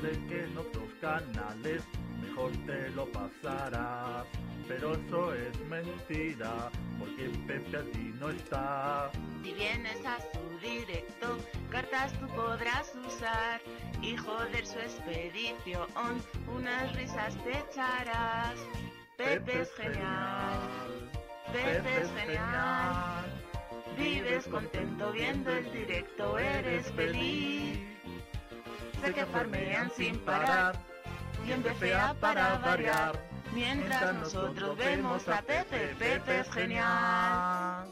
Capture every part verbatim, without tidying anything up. simple que en otros canales, mejor te lo pasarás. Pero eso es mentira, porque Pepe allí no está. Si vienes a su directo, cartas tú podrás usar, y joder su expedición, unas risas te echarás. Pepe es genial, Pepe es genial, vives contento viendo el directo, eres feliz. Sé que farmean sin parar, y en B F A para variar, mientras nosotros vemos a Pepe, Pepe es genial.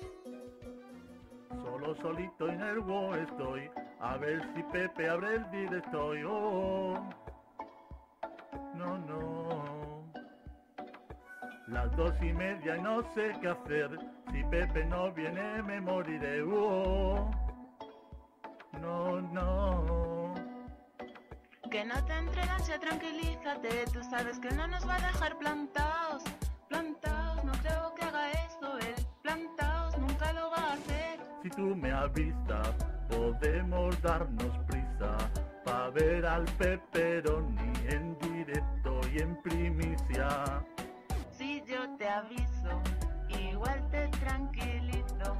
Solo solito en el WoW estoy, a ver si Pepe abre el directo hoy. Oh, no, no. Las dos y media y no sé qué hacer, si Pepe no viene me moriré. Oh, no, no. Que no te entre el ansia, tranquilízate, tú sabes que no nos va a dejar plantaos. Plantaos, no creo que haga esto él, plantaos, nunca lo va a hacer. Si tú me avisas, podemos darnos prisa, pa' ver al Pepperoni en directo y en primicia. Si yo te aviso, igual te tranquilizo,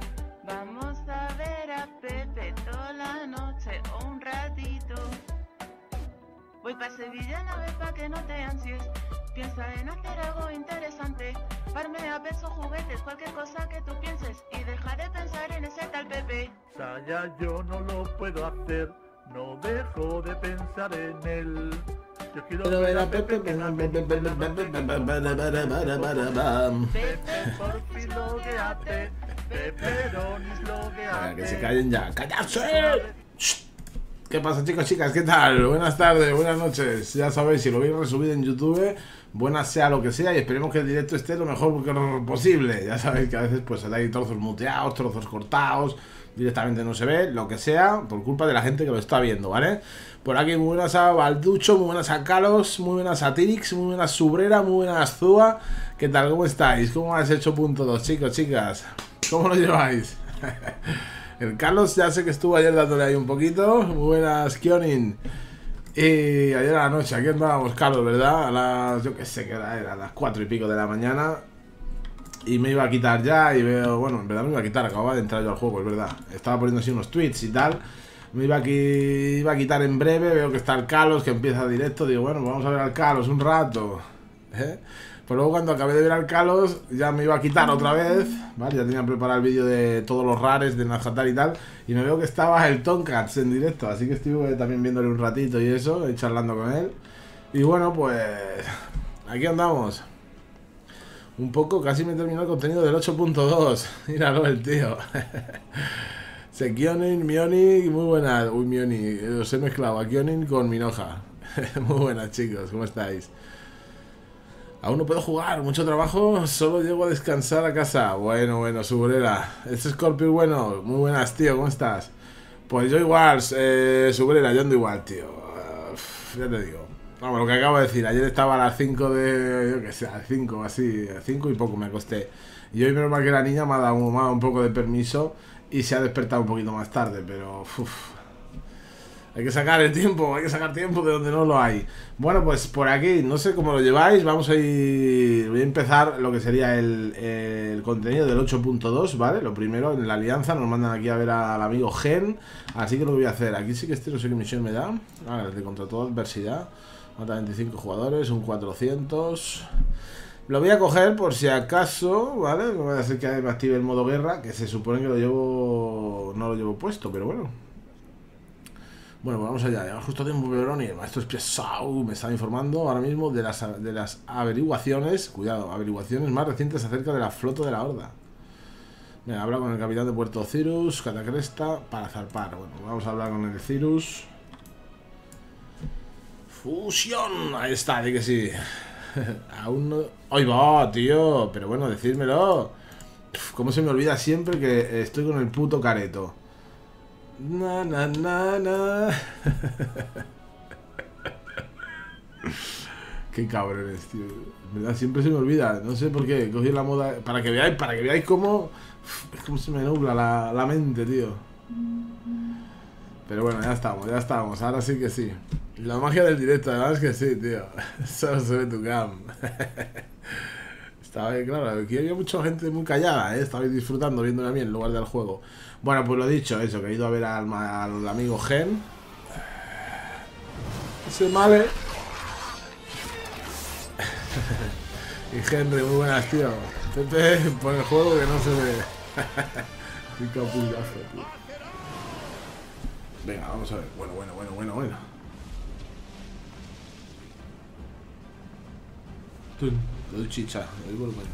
vamos a ver a Pepe toda la noche o un ratito. Voy pa' Sevilla una vez pa' que no te ansies, piensa en hacer algo interesante, farmea, peso, juguetes, cualquier cosa que tú pienses, y deja de pensar en ese tal Pepe. Saya yo no lo puedo hacer, no dejo de pensar en él. Yo quiero ver a Pepe, Pepe por fin logueate, Pepperonis logueate. Que se callen ya, ¡cállate! ¿Qué pasa, chicos, chicas? ¿Qué tal? Buenas tardes, buenas noches. Ya sabéis, si lo veis resubido en YouTube, buenas sea lo que sea, y esperemos que el directo esté lo mejor posible. Ya sabéis que a veces pues hay trozos muteados, trozos cortados, directamente no se ve, lo que sea, por culpa de la gente que lo está viendo, ¿vale? Por aquí muy buenas a Balducho, muy buenas a Kalos, muy buenas a Tirix, muy buenas a Subrera, muy buenas a Zúa. ¿Qué tal? ¿Cómo estáis? ¿Cómo has hecho punto dos, chicos, chicas? ¿Cómo lo lleváis? El Carlos ya sé que estuvo ayer dándole ahí un poquito. Muy buenas, Kionin. Y ayer a la noche, aquí andábamos, Carlos, ¿verdad? A las, yo qué sé qué hora era, a las cuatro y pico de la mañana. Y me iba a quitar ya y veo... Bueno, en verdad me iba a quitar, acababa de entrar yo al juego, es verdad. Estaba poniendo así unos tweets y tal. Me iba a, iba a quitar en breve, veo que está el Carlos, que empieza directo. Digo, bueno, vamos a ver al Carlos un rato, ¿eh? Pues luego cuando acabé de ver al Kalos, ya me iba a quitar otra vez, ¿vale? Ya tenía preparado el vídeo de todos los rares de Nazjatar y tal, y me veo que estaba el Tomcats en directo, así que estuve también viéndole un ratito y eso, y charlando con él. Y bueno, pues... aquí andamos. Un poco, casi me terminó el contenido del ocho punto dos. Míralo el tío. Se Kionin, Mioni, muy buena. Uy, Mioni, os he mezclado a Kionin con Minoja. Muy buenas, chicos, ¿cómo estáis? Aún no puedo jugar, mucho trabajo, solo llego a descansar a casa. Bueno, bueno, Subrera. Este Scorpio, bueno, muy buenas, tío, ¿cómo estás? Pues yo igual, eh, Subrera, yo ando igual, tío. Uf, ya te digo. Vamos, lo que acabo de decir, ayer estaba a las cinco de... yo qué sé, a las cinco, así, a cinco y poco me acosté. Y hoy menos mal que la niña me ha dado un, un poco de permiso y se ha despertado un poquito más tarde, pero... Uf. Hay que sacar el tiempo, hay que sacar tiempo de donde no lo hay. Bueno, pues por aquí, no sé cómo lo lleváis. Vamos a ir... Voy a empezar lo que sería el, el contenido del ocho punto dos, ¿vale? Lo primero, en la alianza, nos mandan aquí a ver al amigo Gen. Así que lo voy a hacer. Aquí sí que este no sé qué misión me da. A ver, de contra toda adversidad. Mata veinticinco jugadores, un cuatrocientos... Lo voy a coger por si acaso, ¿vale? No voy a hacer que me active el modo guerra, que se supone que lo llevo... No lo llevo puesto, pero bueno. Bueno, pues vamos allá, llevamos justo tiempo, Peperoni. El maestro Espiasau me está informando ahora mismo de las, de las averiguaciones, cuidado, averiguaciones más recientes acerca de la flota de la Horda. Mira, habla con el capitán de Puerto Cirus, Catacresta, para zarpar. Bueno, vamos a hablar con el Cirus. Fusión, ahí está, di que sí. Aún no... ¡Ay, va, tío! Pero bueno, decírmelo. Cómo se me olvida siempre que estoy con el puto careto. Na, na, na, na. Qué cabrones, tío. En verdad, siempre se me olvida. No sé por qué. Cogí la moda. Para que veáis, para que veáis cómo. Es como se me nubla la, la mente, tío. Pero bueno, ya estamos, ya estamos, ahora sí que sí. La magia del directo, además que sí, tío. Solo se ve tu cam. Estaba bien, claro, aquí había mucha gente muy callada, ¿eh? Estabais disfrutando viéndome a mí en lugar del juego. Bueno, pues lo dicho, eso, que he ido a ver al, al amigo Gen. Ese male. Y Henry, muy buenas, tío. Pepe, pon el juego que no se ve. Qué capullazo, tío. Venga, vamos a ver. Bueno, bueno, bueno, bueno, bueno. Le doy chicha, le doy volumen.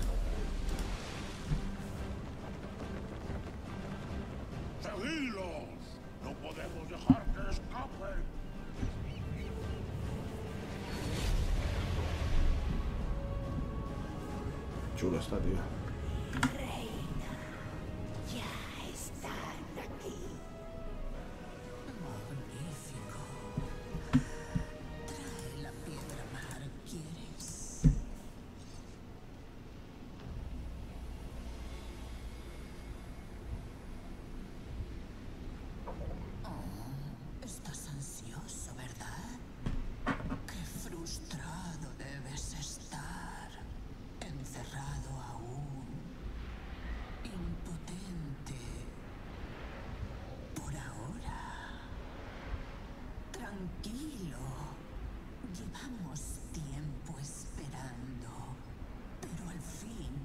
¡No podemos dejar que escapen! Chulo está, tío. Reina, ya están aquí. Magnífico. Trae la piedra mar, ¿quieres? Oh, estás ansioso, ¿verdad? Qué frustrado debes estar. Encerrado aún, impotente, por ahora. Tranquilo, llevamos tiempo esperando, pero al fin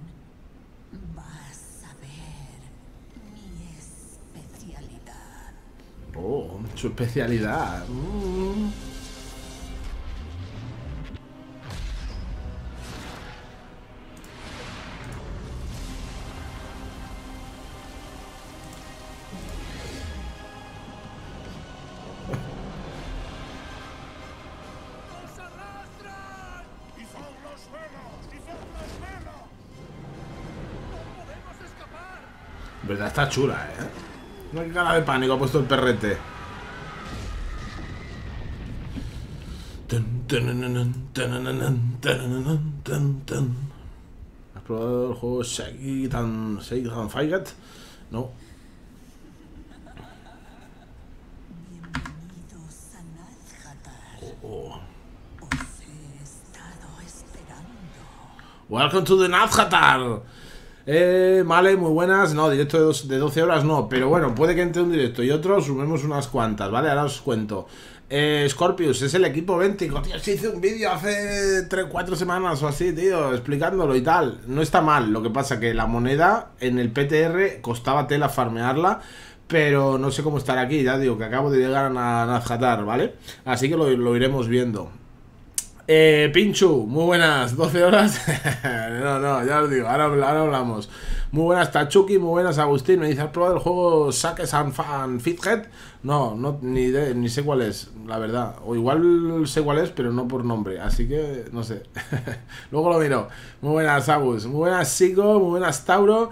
vas a ver mi especialidad. Oh, su especialidad. Mm. ¡Nos arrastran! ¡Y son los velos! ¡Y son los velos! ¡No podemos escapar! Verdad, está chula, ¿eh? No hay cara de pánico, ha puesto el perrete. Tan, tanananan, tanananan, tanananan, tan, tan. ¿Has probado el juego Shake It and- Shake It and Fight It? No. Bienvenidos a Nazjatar. Oh. Os he estado esperando. Welcome to the Nazjatar. Eh, vale, muy buenas. No, directo de, dos, de doce horas no. Pero bueno, puede que entre un directo y otro sumemos unas cuantas, ¿vale? Ahora os cuento. Eh, Scorpius, es el equipo béntico. Tío, se hizo un vídeo hace tres cuatro semanas o así, tío, explicándolo y tal. No está mal, lo que pasa que la moneda en el P T R costaba tela farmearla. Pero no sé cómo estar aquí, ya digo, que acabo de llegar a Nazjatar, ¿vale? Así que lo, lo iremos viendo. Eh, Pinchu, muy buenas, doce horas. No, no, ya os digo, ahora, ahora hablamos. Muy buenas Tachuki, muy buenas Agustín. Me dice, ¿has probado el juego Saques and Fithead? No, no ni, de, ni sé cuál es, la verdad. O igual sé cuál es, pero no por nombre. Así que, no sé. Luego lo miro. Muy buenas Agus, muy buenas Sigo, muy buenas Tauro.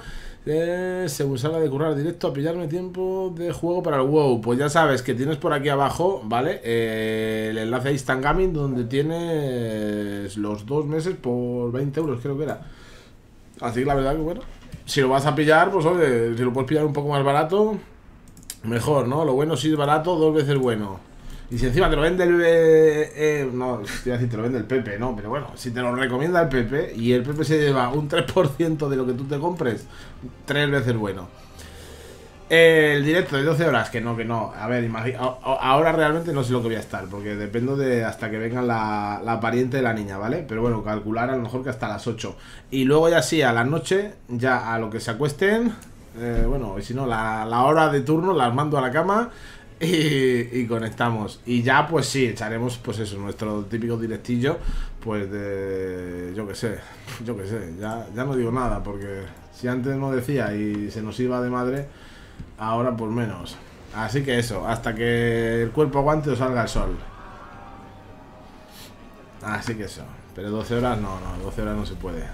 Eh, según salga de currar directo a pillarme tiempo de juego para el WoW. Pues ya sabes que tienes por aquí abajo, ¿vale? Eh, el enlace a Instant Gaming, donde tienes los dos meses por veinte euros, creo que era. Así que la verdad que bueno, si lo vas a pillar, pues oye, si lo puedes pillar un poco más barato, mejor, ¿no? Lo bueno si es barato, dos veces bueno. Y si encima te lo vende el... Eh, eh, no, te iba a decir, te lo vende el Pepe, no, pero bueno, si te lo recomienda el Pepe y el Pepe se lleva un tres por ciento de lo que tú te compres, tres veces bueno. Eh, el directo de doce horas, que no, que no. A ver, imagina, ahora realmente no sé lo que voy a estar, porque dependo de hasta que venga la, la pariente de la niña, ¿vale? Pero bueno, calcular a lo mejor que hasta las ocho. Y luego ya sí, a la noche, ya a lo que se acuesten, eh, bueno, y si no, la, la hora de turno las mando a la cama... Y, y conectamos. Y ya pues sí, echaremos pues eso, nuestro típico directillo. Pues de... yo que sé, yo que sé, ya, ya no digo nada. Porque si antes no decía y se nos iba de madre, ahora por menos. Así que eso, hasta que el cuerpo aguante o salga el sol. Así que eso. Pero doce horas no, no, doce horas no se puede.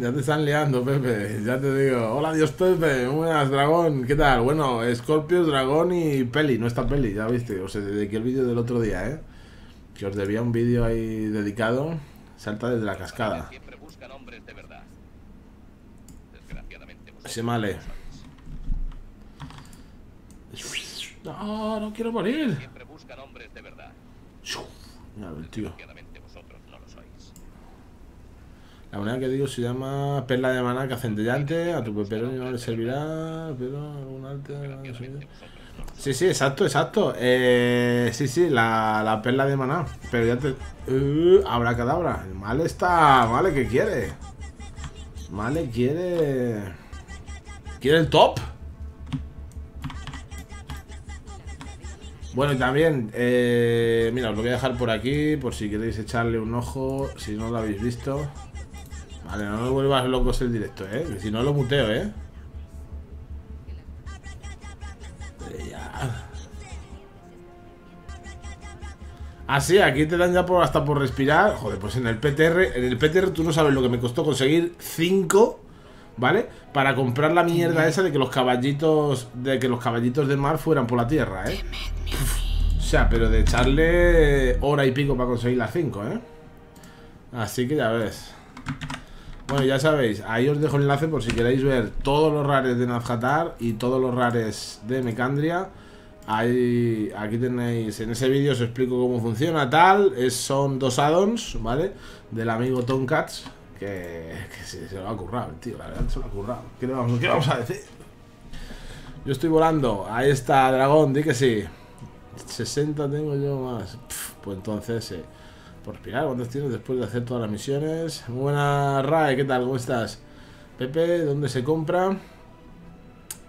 Ya te están liando, Pepe, ya te digo. Hola, Dios Pepe, buenas, Dragón, ¿qué tal? Bueno, Scorpio, Dragón y Peli, no está Peli, ya viste, os dediqué el vídeo del otro día, ¿eh? Que os debía un vídeo ahí dedicado, salta desde la cascada. Se male. No, no quiero morir. Siempre buscan hombres de verdad. Mira, el tío. La moneda que digo se llama Perla de Manaca Centellante, a tu peperón no le servirá, pero algún arte... Sí, sí, exacto, exacto. Eh, sí, sí, la, la Perla de Maná, pero ya te... Uh, abracadabra, mal está, vale, que quiere. Vale, quiere... ¿Quiere el top? Bueno, y también, eh, mira, os lo voy a dejar por aquí, por si queréis echarle un ojo, si no lo habéis visto... Vale, no me vuelvas locos el directo, ¿eh? Que si no lo muteo, ¿eh? Ya. Ah, sí, aquí te dan ya por, hasta por respirar. Joder, pues en el P T R, en el P T R tú no sabes lo que me costó conseguir cinco, ¿vale? Para comprar la mierda esa de que los caballitos, de que los caballitos de mar fueran por la tierra, ¿eh? Uf, o sea, pero de echarle hora y pico para conseguir las cinco, ¿eh? Así que ya ves. Bueno, ya sabéis, ahí os dejo el enlace por si queréis ver todos los rares de Nazjatar y todos los rares de Mecandria. Ahí, aquí tenéis, en ese vídeo os explico cómo funciona tal, es, son dos add-ons, ¿vale? Del amigo Tomcats, que, que se, se lo ha currado, tío, la verdad se lo ha currado. ¿Qué le vamos, ¿qué vamos a decir? Yo estoy volando, ahí está Dragón, di que sí. sesenta tengo yo más, pff, pues entonces... Eh. Por respirar, ¿cuántos tienes después de hacer todas las misiones? Muy buena, Rae, ¿qué tal? ¿Cómo estás? Pepe, ¿dónde se compra?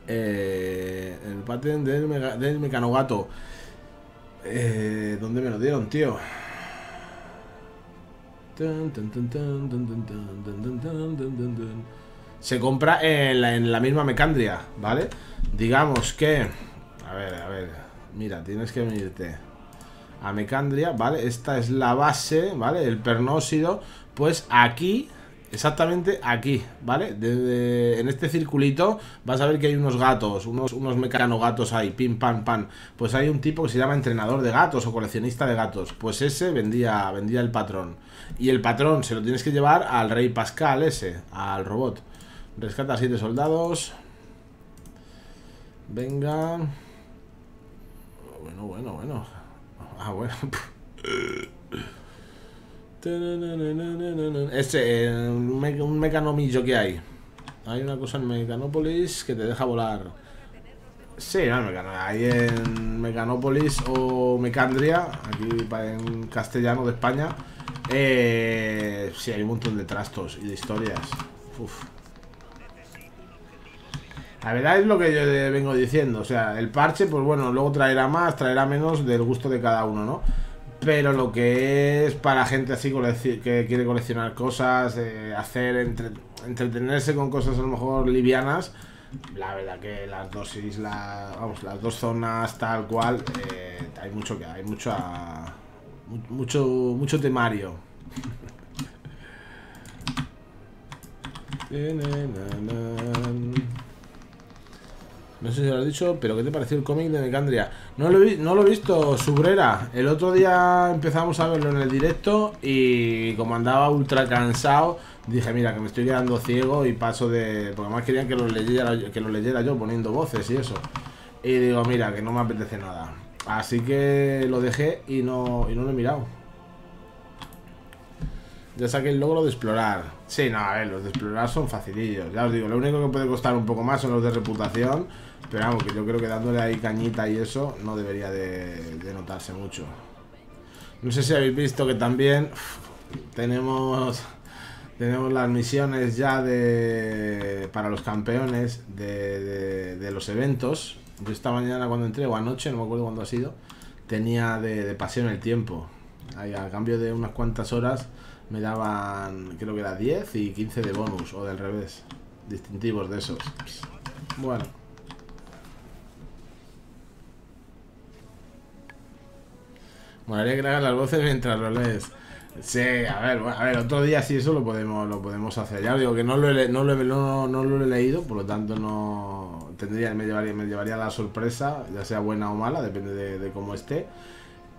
Eh, el patent del, meca del mecanogato. Eh, ¿Dónde me lo dieron, tío? Se compra en la, en la misma Mecandria, ¿vale? Digamos que... A ver, a ver... Mira, tienes que venirte... a Mecandria, ¿vale? Esta es la base, ¿vale? El pernóxido, pues aquí, exactamente aquí, ¿vale? De, de, en este circulito vas a ver que hay unos gatos, unos, unos mecanogatos ahí, pim, pam, pam. Pues hay un tipo que se llama entrenador de gatos o coleccionista de gatos. Pues ese vendía, vendía el patrón. Y el patrón se lo tienes que llevar al rey Pascal ese, al robot. Rescata a siete soldados. Venga. Bueno, bueno, bueno. Ah, bueno. Este, eh, un, me un mecanomillo que hay. Hay una cosa en Mecanópolis que te deja volar. Sí, no, hay en Mecanópolis o Mecandria, aquí en castellano de España. Eh, sí, hay un montón de trastos y de historias. Uf. La verdad es lo que yo vengo diciendo, o sea, el parche, pues bueno, luego traerá más, traerá menos del gusto de cada uno, ¿no? Pero lo que es para gente así que quiere coleccionar cosas, eh, hacer, entre, entretenerse con cosas a lo mejor livianas, la verdad que las dos islas, vamos, las dos zonas tal cual, eh, hay mucho que hay, mucho, a, mucho, mucho temario. No sé si lo has dicho, pero ¿qué te pareció el cómic de Mecandria? No lo, no lo he visto, Subrera. El otro día empezamos a verlo en el directo y como andaba ultra cansado, dije, mira, que me estoy quedando ciego y paso de... Porque además querían que lo leyera, que lo leyera yo poniendo voces y eso. Y digo, mira, que no me apetece nada. Así que lo dejé y no, y no lo he mirado. Ya saqué el logro de explorar. Sí, no, a ver, los de explorar son facilillos. Ya os digo, lo único que puede costar un poco más son los de reputación. Pero vamos, que yo creo que dándole ahí cañita y eso no debería de, de notarse mucho. No sé si habéis visto que también uff, tenemos tenemos las misiones ya de para los campeones de, de, de los eventos. Yo esta mañana cuando entré, o anoche, no me acuerdo cuándo ha sido, tenía de, de pasión el tiempo. Ahí, a cambio de unas cuantas horas... Me daban, creo que era diez y quince de bonus, o del revés. Distintivos de esos. Bueno. Molaría que le hagas las voces mientras lo lees. Sí, a ver, bueno, a ver, otro día sí eso lo podemos, lo podemos hacer. Ya os digo que no lo he, no lo he, no, no lo he leído, por lo tanto no tendría, me llevaría, me llevaría la sorpresa, ya sea buena o mala, depende de, de cómo esté.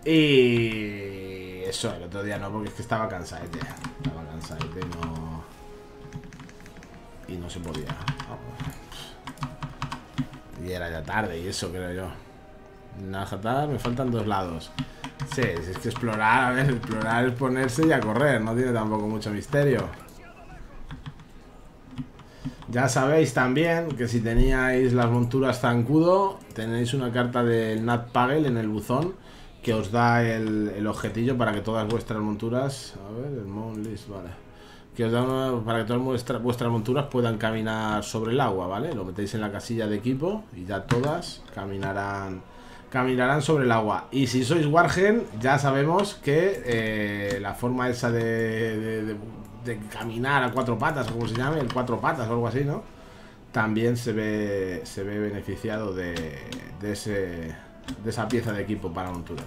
Y eso, el otro día no, porque es que estaba cansadete. Estaba cansadete y no. Y no se podía. Vamos. Y era ya tarde y eso, creo yo. Nazjatar, me faltan dos lados. Sí, es que explorar, a ver, explorar es ponerse y a correr, no tiene tampoco mucho misterio. Ya sabéis también que si teníais las monturas zancudo, tenéis una carta del Nat Pagel en el buzón que os da el, el objetillo para que todas vuestras monturas... A ver, el Mount List, vale. Que os da una, para que todas vuestra, vuestras monturas puedan caminar sobre el agua, ¿vale? Lo metéis en la casilla de equipo y ya todas caminarán... Caminarán sobre el agua. Y si sois Wargen, ya sabemos que eh, la forma esa de, de, de, de caminar a cuatro patas, o como se llame, el cuatro patas o algo así, ¿no? También se ve, se ve beneficiado de, de, ese, de esa pieza de equipo para monturas.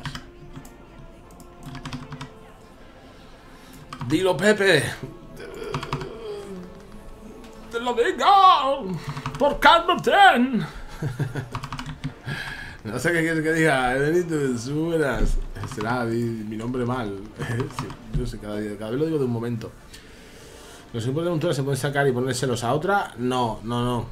¡Dilo, Pepe! ¡Te lo digo! ¡Por Carmen! No sé qué quieres que diga, Benito, suenas. Será mi, mi nombre mal. Sí, no sé, cada, día, cada vez lo digo de un momento. ¿Los equipos de montura se pueden sacar y ponérselos a otra? No, no, no.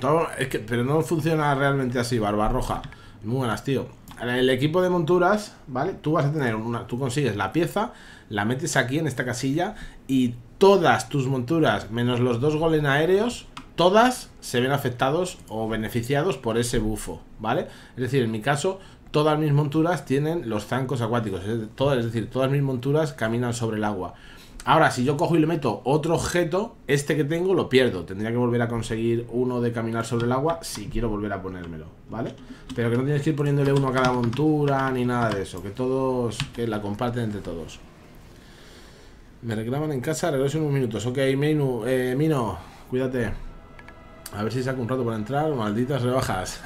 Todo, es que, pero no funciona realmente así, Barbarroja. Muy buenas, tío. El equipo de monturas, ¿vale? Tú vas a tener una. Tú consigues la pieza, la metes aquí en esta casilla y todas tus monturas, menos los dos golems aéreos. Todas se ven afectados o beneficiados por ese bufo, ¿vale? Es decir, en mi caso, todas mis monturas tienen los zancos acuáticos. Es decir, todas mis monturas caminan sobre el agua. Ahora, si yo cojo y le meto otro objeto, este que tengo lo pierdo. Tendría que volver a conseguir uno de caminar sobre el agua si quiero volver a ponérmelo, ¿vale? Pero que no tienes que ir poniéndole uno a cada montura ni nada de eso. Que todos, que la comparten entre todos. Me reclaman en casa, regreso en unos minutos. Ok, Minu, eh, Mino, cuídate. A ver si saco un rato para entrar, malditas rebajas.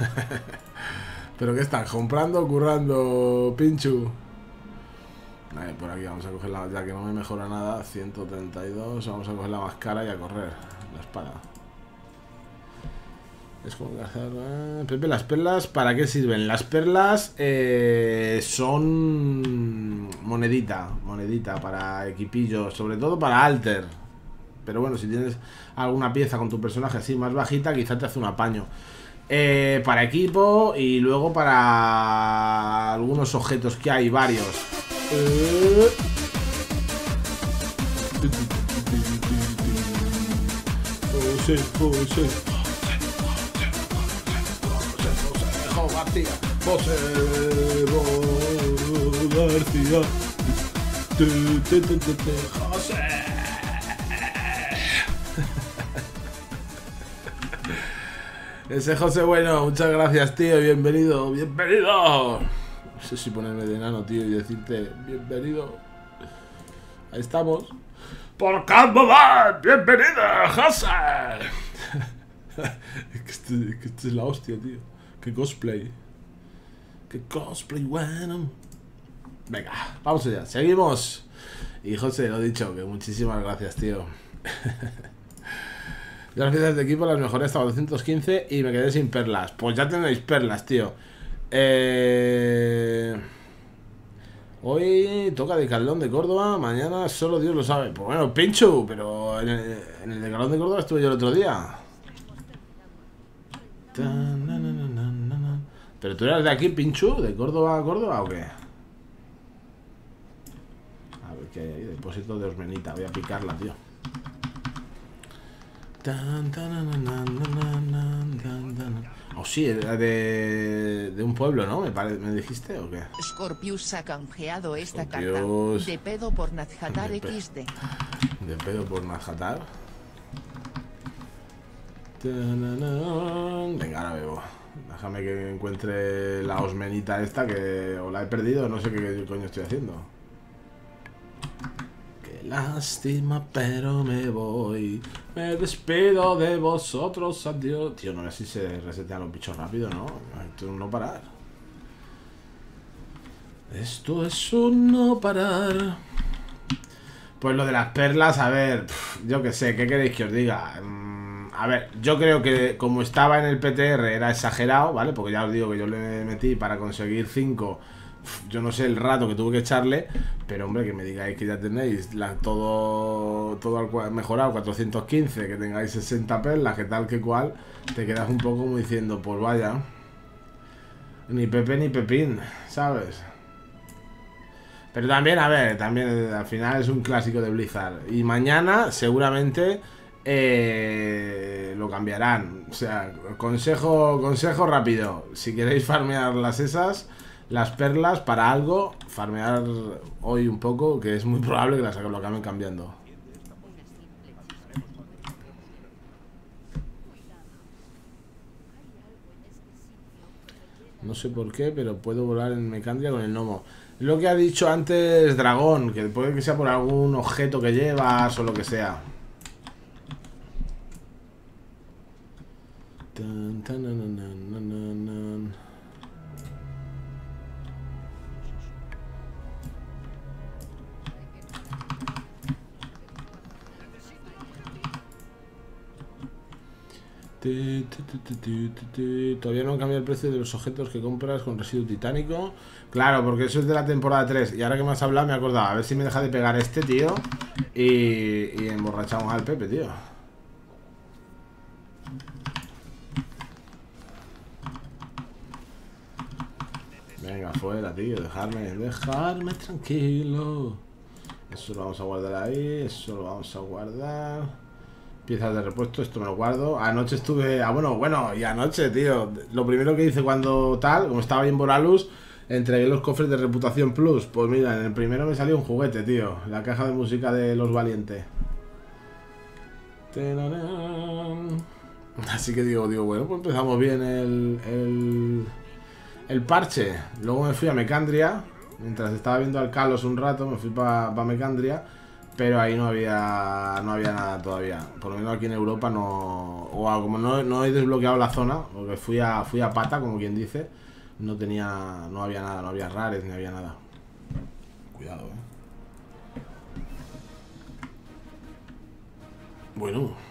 ¿Pero qué están? ¿Comprando o currando, Pinchu? Vale, por aquí vamos a coger la... Ya que no me mejora nada, ciento treinta y dos. Vamos a coger la más cara y a correr. La espada. Es como cazar... Eh, Pepe, ¿las perlas para qué sirven? Las perlas eh, son... Monedita. Monedita para equipillos. Sobre todo para alter. Pero bueno, si tienes alguna pieza con tu personaje así más bajita, quizás te hace un apaño. Eh, para equipo y luego para algunos objetos que hay, varios. Eh... José, José. José García. José García. José. Ese José, bueno, muchas gracias, tío. Bienvenido, bienvenido. No sé si ponerme de enano, tío, y decirte bienvenido. Ahí estamos. Por Campo Van, bienvenido, José. Es que esto, es que esto es la hostia, tío. Qué cosplay. Qué cosplay, bueno. Venga, vamos allá, seguimos. Y José, lo he dicho, que muchísimas gracias, tío. Yo las piezas de equipo las mejoré hasta doscientos quince y me quedé sin perlas. Pues ya tenéis perlas, tío. Eh... Hoy toca de Calón de Córdoba, mañana solo Dios lo sabe. Pues bueno, Pinchu, pero en el, en el de Calón de Córdoba estuve yo el otro día. ¿Pero tú eras de aquí, Pinchu? ¿De Córdoba a Córdoba o qué? A ver qué hay ahí. Depósito de osmenita. Voy a picarla, tío. Oh, sí, era de, de un pueblo, ¿no? ¿Me, pare, ¿Me dijiste o qué? Scorpius ha canjeado esta oh, carta. Dios. De pedo por Nazjatar de pe equis de. De pedo por Nazjatar. Venga, ahora bebo. Déjame que encuentre la osmenita esta que o la he perdido, no sé qué coño estoy haciendo. Lástima, pero me voy. Me despido de vosotros, adiós. Tío, no sé si se resetean los bichos rápido, ¿no? Esto es un no parar. Esto es un no parar. Pues lo de las perlas, a ver, pff, yo qué sé, ¿qué queréis que os diga? Mm, a ver, yo creo que como estaba en el P T R era exagerado, ¿vale? Porque ya os digo que yo le metí para conseguir cinco... Yo no sé el rato que tuve que echarle, pero hombre, que me digáis que ya tenéis la, todo, todo mejorado, cuatrocientos quince, que tengáis sesenta perlas, que tal que cual, te quedas un poco como diciendo, pues vaya. Ni Pepe ni Pepín, ¿sabes? Pero también, a ver, también al final es un clásico de Blizzard. Y mañana seguramente eh, lo cambiarán. O sea, consejo, consejo rápido. Si queréis farmear las esas, las perlas para algo, farmear hoy un poco, que es muy probable que las lo acaben cambiando. No sé por qué, pero puedo volar en Mecandria con el gnomo. Lo que ha dicho antes Dragón, que puede que sea por algún objeto que llevas o lo que sea. Todavía no han cambiado el precio de los objetos que compras con residuo titánico. Claro, porque eso es de la temporada tres. Y ahora que me has hablado me he acordado. A ver si me deja de pegar este, tío. Y, y emborrachamos al Pepe, tío. Venga, fuera, tío. Dejarme, dejarme tranquilo. Eso lo vamos a guardar ahí. Eso lo vamos a guardar. Piezas de repuesto, esto me lo guardo. Anoche estuve... Ah, bueno, bueno, y anoche, tío. Lo primero que hice cuando tal, como estaba ahí en Boralus, entregué los cofres de Reputación Plus. Pues mira, en el primero me salió un juguete, tío. La caja de música de Los Valientes. Así que digo, digo, bueno, pues empezamos bien el, el, el parche. Luego me fui a Mecandria. Mientras estaba viendo al Kalos un rato, me fui para pa Mecandria. Pero ahí no había no había nada todavía. Por lo menos aquí en Europa no... O como no, no he desbloqueado la zona, porque fui a, fui a pata, como quien dice, no tenía... No había nada, no había rares, ni había nada. Cuidado, eh. Bueno.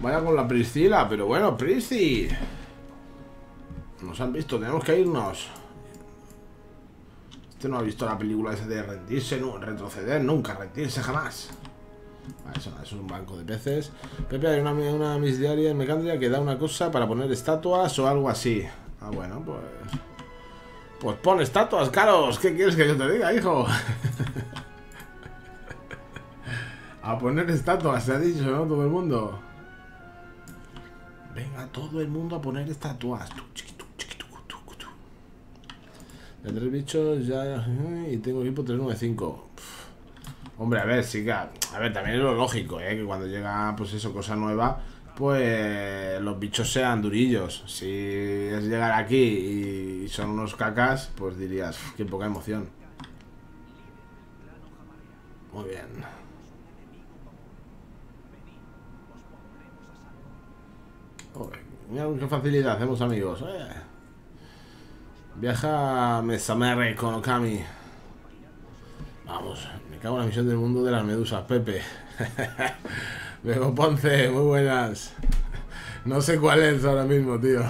Vaya con la Priscila, pero bueno, Prisci. Nos han visto, tenemos que irnos. Este no ha visto la película esa de rendirse, no, retroceder, nunca, rendirse jamás. Vale, eso, eso es un banco de peces. Pepe, hay una, una mis diarias en Mecandria que da una cosa para poner estatuas o algo así. Ah, bueno, pues... Pues pon estatuas, Carlos. ¿Qué quieres que yo te diga, hijo? A poner estatuas, se ha dicho, ¿no? Todo el mundo. Venga, todo el mundo a poner estatuas. De tres bichos ya. Y tengo equipo tres nueve cinco. Hombre, a ver, sí que. A ver, también es lo lógico, ¿eh? Que cuando llega, pues eso, cosa nueva, pues los bichos sean durillos. Si es llegar aquí y son unos cacas, pues dirías, qué poca emoción. Muy bien. Mira qué facilidad, hacemos amigos. Eh. Viaja a Mesamere con Okami. Vamos, me cago en la misión del mundo de las medusas, Pepe. Bego Ponce, muy buenas. No sé cuál es ahora mismo, tío.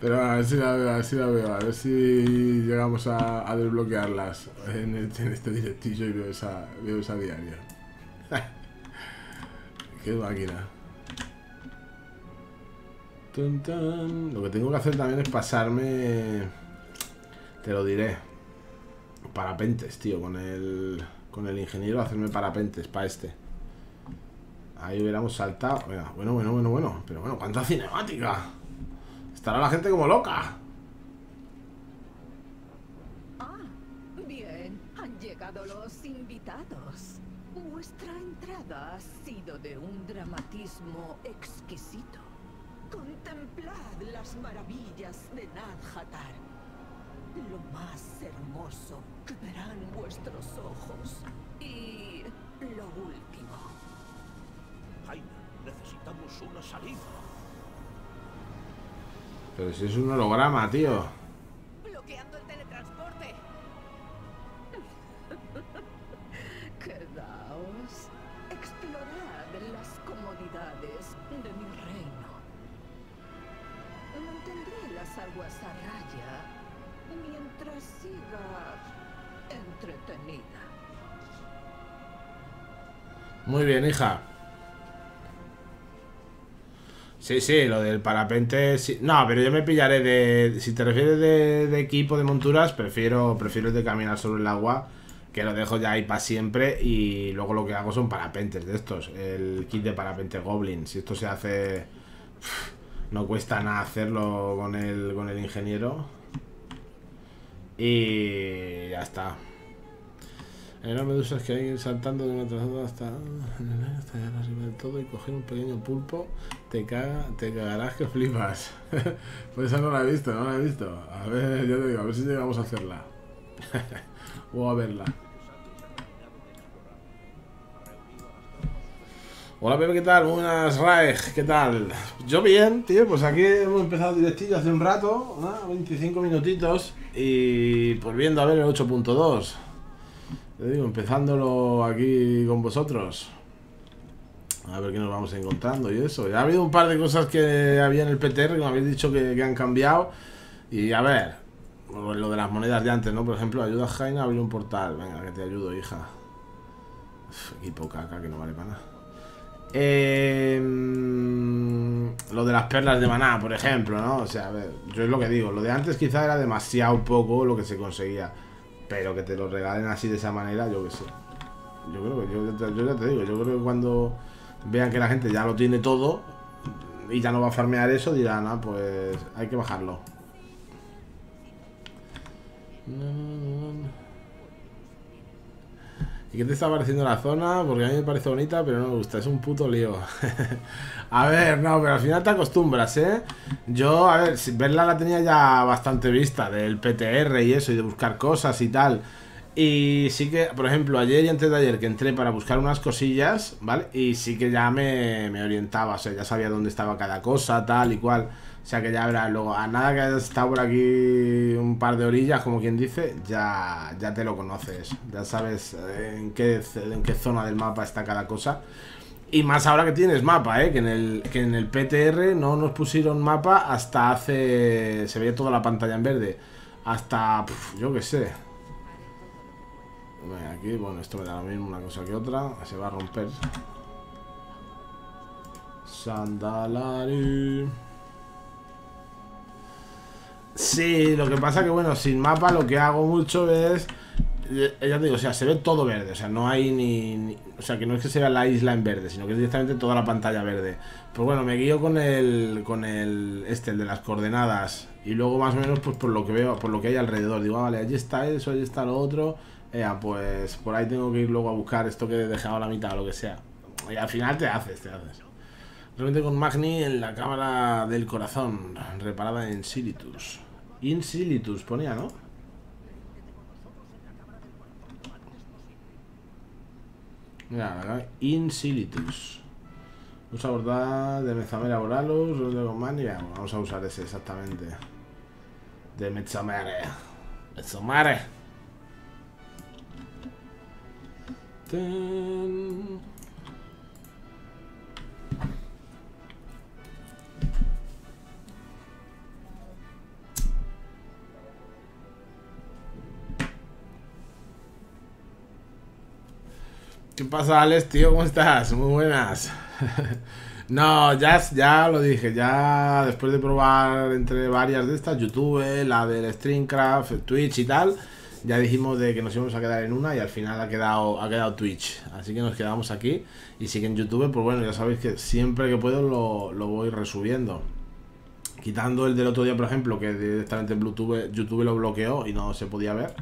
Pero a ver si la veo, a ver si la veo. A ver si llegamos a, a desbloquearlas en, el, en este directillo y veo esa, veo esa diaria. Qué máquina. Tun, tun. Lo que tengo que hacer también es pasarme, te lo diré, parapentes, tío, con el con el ingeniero, hacerme parapentes para este. Ahí hubiéramos saltado. Venga, bueno, bueno, bueno, bueno, pero bueno, cuánta cinemática. Estará la gente como loca. Ah, bien, han llegado los invitados. Vuestra entrada ha sido de un dramatismo exquisito. Contemplad las maravillas de Nazjatar, lo más hermoso que verán vuestros ojos. Y lo último. Jaina, necesitamos una salida. Pero si es un holograma, tío. Bloqueando el teletransporte. Quedaos, explorad aguas a raya mientras sigas entretenida. Muy bien, hija. Sí, sí, lo del parapente... Sí. No, pero yo me pillaré de... Si te refieres de, de equipo de monturas, prefiero, prefiero el de caminar sobre el agua, que lo dejo ya ahí para siempre. Y luego lo que hago son parapentes de estos. El kit de parapente Goblin. Si esto se hace... No cuesta nada hacerlo con el, con el ingeniero. Y ya está. En las medusas que hay que ir saltando de una tras otra hasta, hasta arriba del todo y coger un pequeño pulpo, te, caga, te cagarás que flipas. Pues esa no la he visto, no la he visto. A ver, yo te digo, a ver si llegamos a hacerla. O a verla. Hola Pepe, ¿qué tal? Buenas, Rae, ¿qué tal? Yo bien, tío, pues aquí hemos empezado directillo hace un rato, ¿no? veinticinco minutitos. Y pues viendo a ver el ocho punto dos. Te digo, empezándolo aquí con vosotros. A ver qué nos vamos encontrando y eso. Ya ha habido un par de cosas que había en el P T R que me habéis dicho que, que han cambiado. Y a ver, lo de las monedas de antes, ¿no? Por ejemplo, ayuda a Jaina a abrir un portal. Venga, que te ayudo, hija. Y poca caca que no vale para nada. Eh, lo de las perlas de maná, por ejemplo, ¿no? O sea, a ver, yo es lo que digo. Lo de antes quizá era demasiado poco lo que se conseguía. Pero que te lo regalen así de esa manera, yo qué sé. Yo creo que, yo, yo ya te digo, yo creo que cuando vean que la gente ya lo tiene todo y ya no va a farmear eso, dirán, ah, pues hay que bajarlo. ¿Y qué te está pareciendo la zona? Porque a mí me parece bonita, pero no me gusta, es un puto lío. A ver, no, pero al final te acostumbras, ¿eh? Yo, a ver, verla la tenía ya bastante vista, del P T R y eso, y de buscar cosas y tal. Y sí que, por ejemplo, ayer y antes de ayer que entré para buscar unas cosillas, ¿vale? Y sí que ya me, me orientaba, o sea, ya sabía dónde estaba cada cosa, tal y cual. O sea, que ya habrá, luego, a nada que hayas estado por aquí un par de orillas, como quien dice, ya, ya te lo conoces. Ya sabes en qué, en qué zona del mapa está cada cosa. Y más ahora que tienes mapa, ¿eh? Que en el, que en el P T R no nos pusieron mapa hasta hace... Se veía toda la pantalla en verde. Hasta... Puf, yo qué sé. Aquí, bueno, esto me da lo mismo una cosa que otra. Se va a romper. Sandalari... Sí, lo que pasa que, bueno, sin mapa lo que hago mucho es... Ya te digo, o sea, se ve todo verde. O sea, no hay ni... ni o sea, que no es que se vea la isla en verde, sino que es directamente toda la pantalla verde. Pues bueno, me guío con el... Con el... Este, el de las coordenadas. Y luego más o menos, pues por lo que veo, por lo que hay alrededor. Digo, ah, vale, allí está eso, allí está lo otro. Ea, pues por ahí tengo que ir luego a buscar esto que he dejado a la mitad o lo que sea. Y al final te haces, te haces. Realmente con Magni en la cámara del corazón, reparada en Silithus. In Silithus ponía, ¿no? Mira, la verdad, In Silithus. Vamos a abordar de Mecamera Boralus, Rodrigo Mania. Vamos a usar ese exactamente. De Mecamere. Mecamere. Ten... ¿Qué pasa, Alex, tío? ¿Cómo estás? Muy buenas. No, ya, ya lo dije, ya después de probar entre varias de estas, YouTube, la del Streamcraft, Twitch y tal, ya dijimos de que nos íbamos a quedar en una y al final ha quedado, ha quedado Twitch. Así que nos quedamos aquí y sí que en YouTube, pues bueno, ya sabéis que siempre que puedo lo, lo voy resubiendo. Quitando el del otro día, por ejemplo, que directamente en Bluetooth YouTube lo bloqueó y no se podía ver,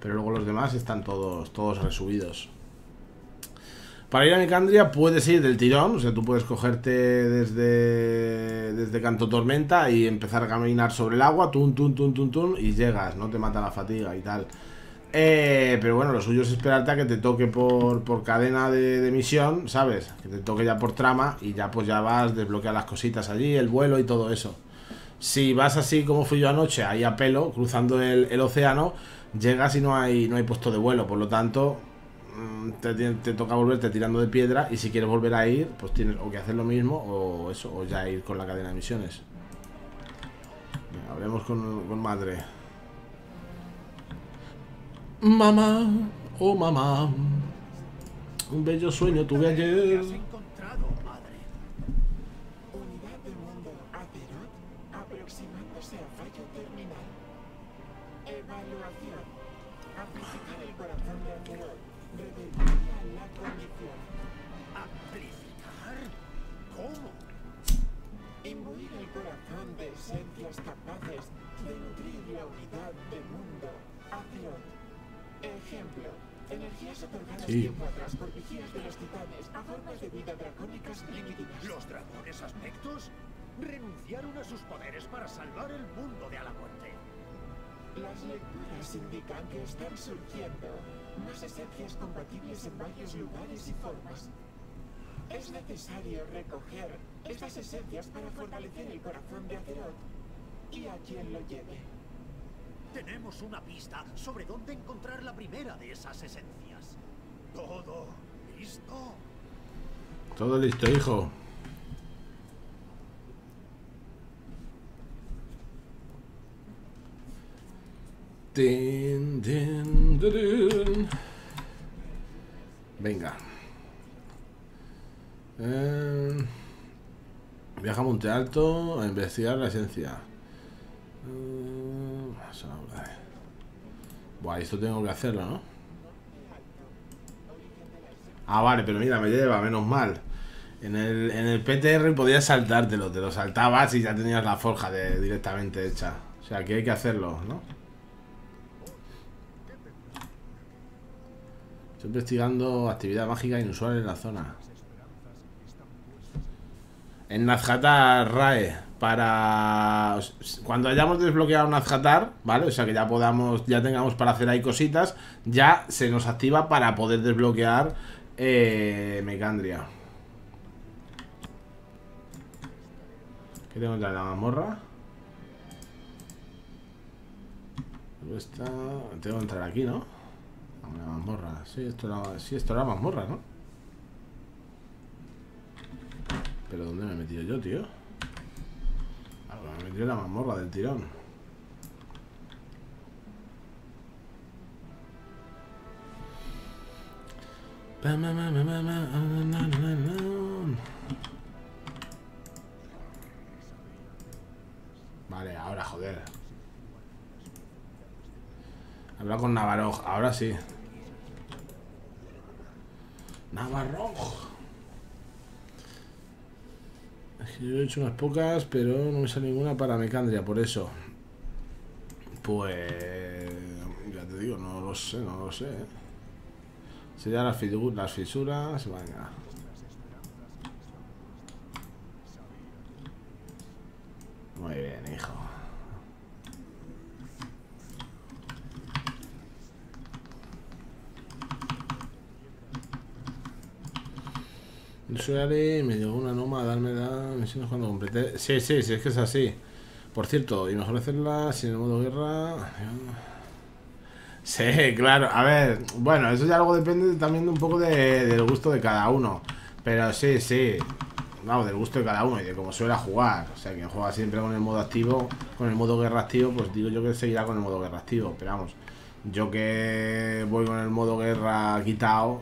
pero luego los demás están todos, todos resubidos. Para ir a Mecandria puedes ir del tirón, o sea, tú puedes cogerte desde, desde Canto Tormenta y empezar a caminar sobre el agua, tun, tun, tun, tun, tun, y llegas, no te mata la fatiga y tal. Eh, pero bueno, lo suyo es esperarte a que te toque por, por cadena de, de misión, ¿sabes? Que te toque ya por trama y ya pues ya vas, desbloqueas las cositas allí, el vuelo y todo eso. Si vas así como fui yo anoche, ahí a pelo, cruzando el, el océano, llegas y no hay, no hay puesto de vuelo, por lo tanto... Te, te toca volverte tirando de piedra. Y si quieres volver a ir, pues tienes o que hacer lo mismo o eso, o ya ir con la cadena de misiones. Hablemos con, con madre. Mamá, oh mamá, un bello sueño tuve ayer. Una pista sobre dónde encontrar la primera de esas esencias. ¿Todo listo? Todo listo, hijo. Din, din, din. Venga. Eh, viaja a Monte Alto a investigar la esencia. Eh, vamos a hablar. Buah, esto tengo que hacerlo, ¿no? Ah, vale, pero mira, me lleva, menos mal. En el, en el P T R podías saltártelo, te lo saltabas y ya tenías la forja de, directamente hecha. O sea, que hay que hacerlo, ¿no? Estoy investigando actividad mágica inusual en la zona. En Nazjatar, Rae. Para cuando hayamos desbloqueado Nazjatar, ¿vale? O sea que ya podamos, ya tengamos para hacer ahí cositas, ya se nos activa para poder desbloquear eh, Mecandria. ¿Qué tengo ya? La mazmorra. Esta, tengo que entrar aquí, ¿no? La mazmorra. Sí, esto era, sí, esto era la mazmorra, ¿no? Pero ¿dónde me he metido yo, tío? Me metió la mazmorra del tirón. Vale, ahora, joder. Habla con Navarro, ahora sí. Navarro. Yo he hecho unas pocas, pero no me sale ninguna para Mecandria, por eso. Pues... ya te digo, no lo sé, no lo sé. Serían las fisuras, venga. Muy bien, hijo. Y me llegó una noma a darme las misiones cuando completé. Sí, sí, sí, es que es así. Por cierto, y mejor hacerla sin el modo guerra. Sí, claro, a ver, bueno, eso ya algo depende también un poco de, del gusto de cada uno. Pero sí, sí, vamos, del gusto de cada uno y de cómo suele jugar. O sea, quien juega siempre con el modo activo, con el modo guerra activo, pues digo yo que seguirá con el modo guerra activo. Pero vamos, yo que voy con el modo guerra quitado,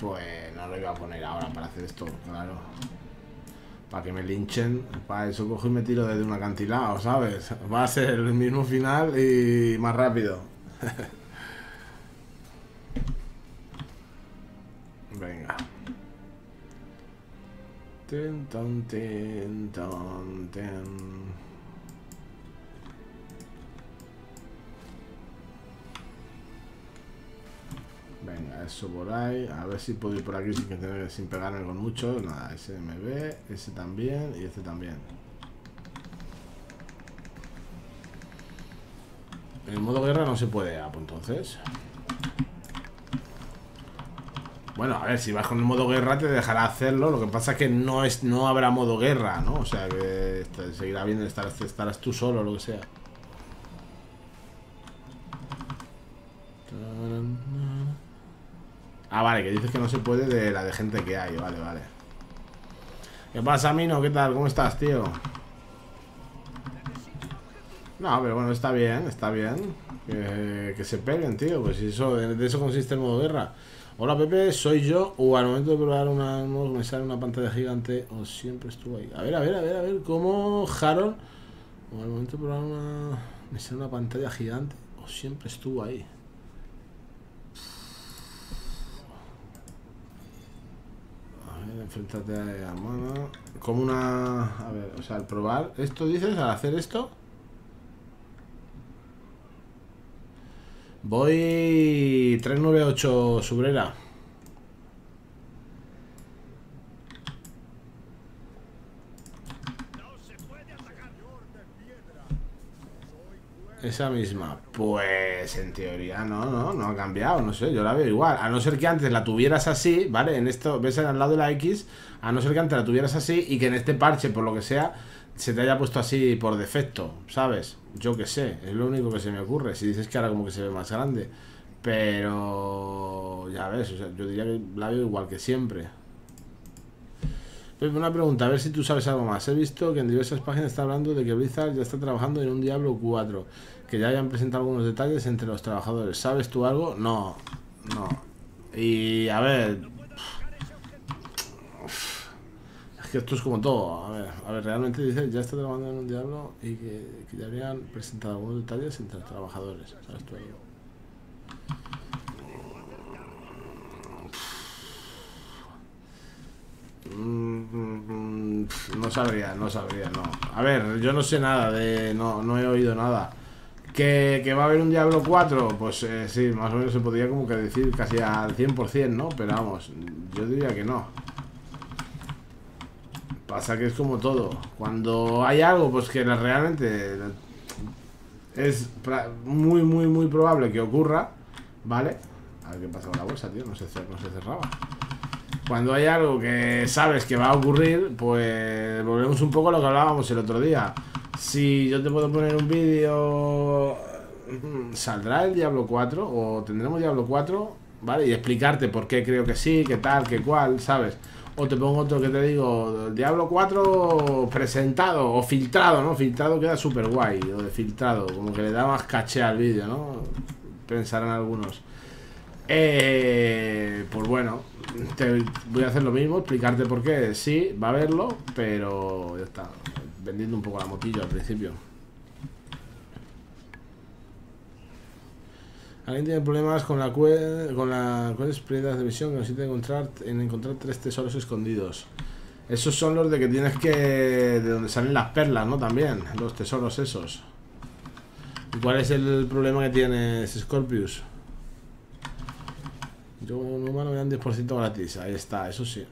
pues... lo iba a poner ahora para hacer esto, claro, para que me linchen. Para eso cojo y me tiro desde un acantilado, ¿sabes? Va a ser el mismo final y más rápido. Venga. Ten, ton, ten, ton, ten. Venga, eso por ahí. A ver si puedo ir por aquí sin, tener, sin pegarme con mucho. Nada, ese me ve, ese también y este también. En el modo guerra no se puede, ah, pues entonces. Bueno, a ver, si vas con el modo guerra te dejará hacerlo. Lo que pasa es que no, es, no habrá modo guerra, ¿no? O sea, que seguirá bien, estarás, estarás tú solo, lo que sea. Ah, vale, que dices que no se puede de la de gente que hay. Vale, vale. ¿Qué pasa, Mino? ¿Qué tal? ¿Cómo estás, tío? No, pero bueno, está bien, está bien. Que, que se peguen, tío. Pues eso, de, de eso consiste el modo guerra. Hola, Pepe, soy yo. O al momento de probar una, no, me sale una pantalla gigante. O siempre estuvo ahí. A ver, a ver, a ver, a ver. ¿Cómo, Harold? O al momento de probar una... me sale una pantalla gigante. O siempre estuvo ahí. A ver, enfréntate a Mana. Como una... A ver, o sea, al probar... ¿Esto dices? ¿Al hacer esto? Voy tres nueve ocho Subrera. Esa misma. Pues en teoría no, no, no ha cambiado, no sé, yo la veo igual. A no ser que antes la tuvieras así, ¿vale? En esto, ves al lado de la X, a no ser que antes la tuvieras así y que en este parche, por lo que sea, se te haya puesto así por defecto, ¿sabes? Yo qué sé, es lo único que se me ocurre. Si dices que ahora como que se ve más grande. Pero... ya ves, o sea, yo diría que la veo igual que siempre. Pero una pregunta, a ver si tú sabes algo más. He visto que en diversas páginas está hablando de que Blizzard ya está trabajando en un Diablo cuatro. Que ya hayan presentado algunos detalles entre los trabajadores. ¿Sabes tú algo? No, no. Y a ver... que esto es como todo, a ver, a ver, realmente dice, ya está trabajando en un Diablo y que, que ya habían presentado algunos detalles entre los trabajadores, ¿sabes tú? No sabría, no sabría, no. A ver, yo no sé nada de, no, no he oído nada. ¿Que, que va a haber un Diablo cuatro? Pues eh, sí, más o menos se podría como que decir casi al cien por cien, ¿no? Pero vamos, yo diría que no. Pasa que es como todo. Cuando hay algo, pues que realmente es muy, muy, muy probable que ocurra, ¿vale? A ver qué pasa con la bolsa, tío. No se, no se cerraba. Cuando hay algo que sabes que va a ocurrir, pues volvemos un poco a lo que hablábamos el otro día. Si yo te puedo poner un vídeo... ¿Saldrá el Diablo cuatro? ¿O tendremos Diablo cuatro? ¿Vale? Y explicarte por qué creo que sí, qué tal, qué cual, ¿sabes? O te pongo otro que te digo, Diablo cuatro presentado, o filtrado, ¿no? Filtrado queda súper guay, o de filtrado, como que le da más caché al vídeo, ¿no? Pensarán algunos. Eh, pues bueno, te voy a hacer lo mismo, explicarte por qué. Sí, va a verlo, pero ya está, vendiendo un poco la motillo al principio. Alguien tiene problemas con la quest, con la quest prioridad de visión que consiste en encontrar, en encontrar tres tesoros escondidos. Esos son los de que tienes que... de donde salen las perlas, ¿no? También, los tesoros esos. ¿Y cuál es el problema que tienes, Scorpius? Yo como un humano me dan diez por ciento gratis. Ahí está, eso sí.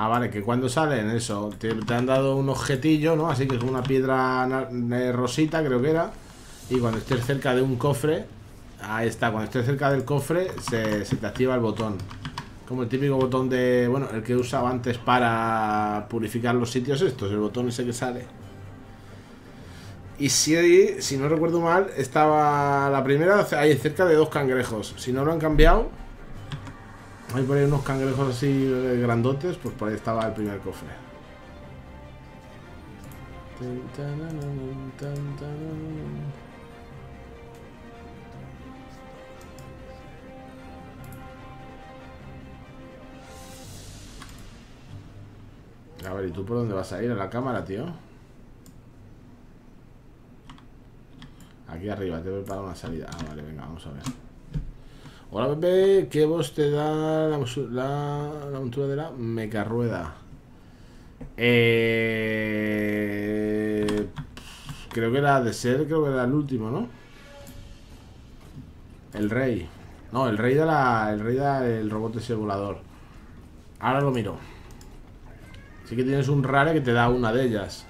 Ah, vale, que cuando salen eso, te, te han dado un objetillo, ¿no? Así que es una piedra rosita, creo que era. Y cuando estés cerca de un cofre, ahí está, cuando estés cerca del cofre, se, se te activa el botón. Como el típico botón de, bueno, el que usaba antes para purificar los sitios estos, el botón ese que sale. Y si, si no recuerdo mal, estaba la primera ahí cerca de dos cangrejos. Si no lo han cambiado... hay por ahí unos cangrejos así grandotes, pues por ahí estaba el primer cofre. A ver, ¿y tú por dónde vas a ir? ¿A la cámara, tío? Aquí arriba, te he preparado una salida. Ah, vale, venga, vamos a ver. Hola, Pepe, ¿qué voz te da la, la, la montura de la mecarrueda? Eh, creo que era de ser, creo que era el último, ¿no? El rey. No, el rey de la, el rey del robot ese volador. Ahora lo miro. Sí que tienes un rare que te da una de ellas.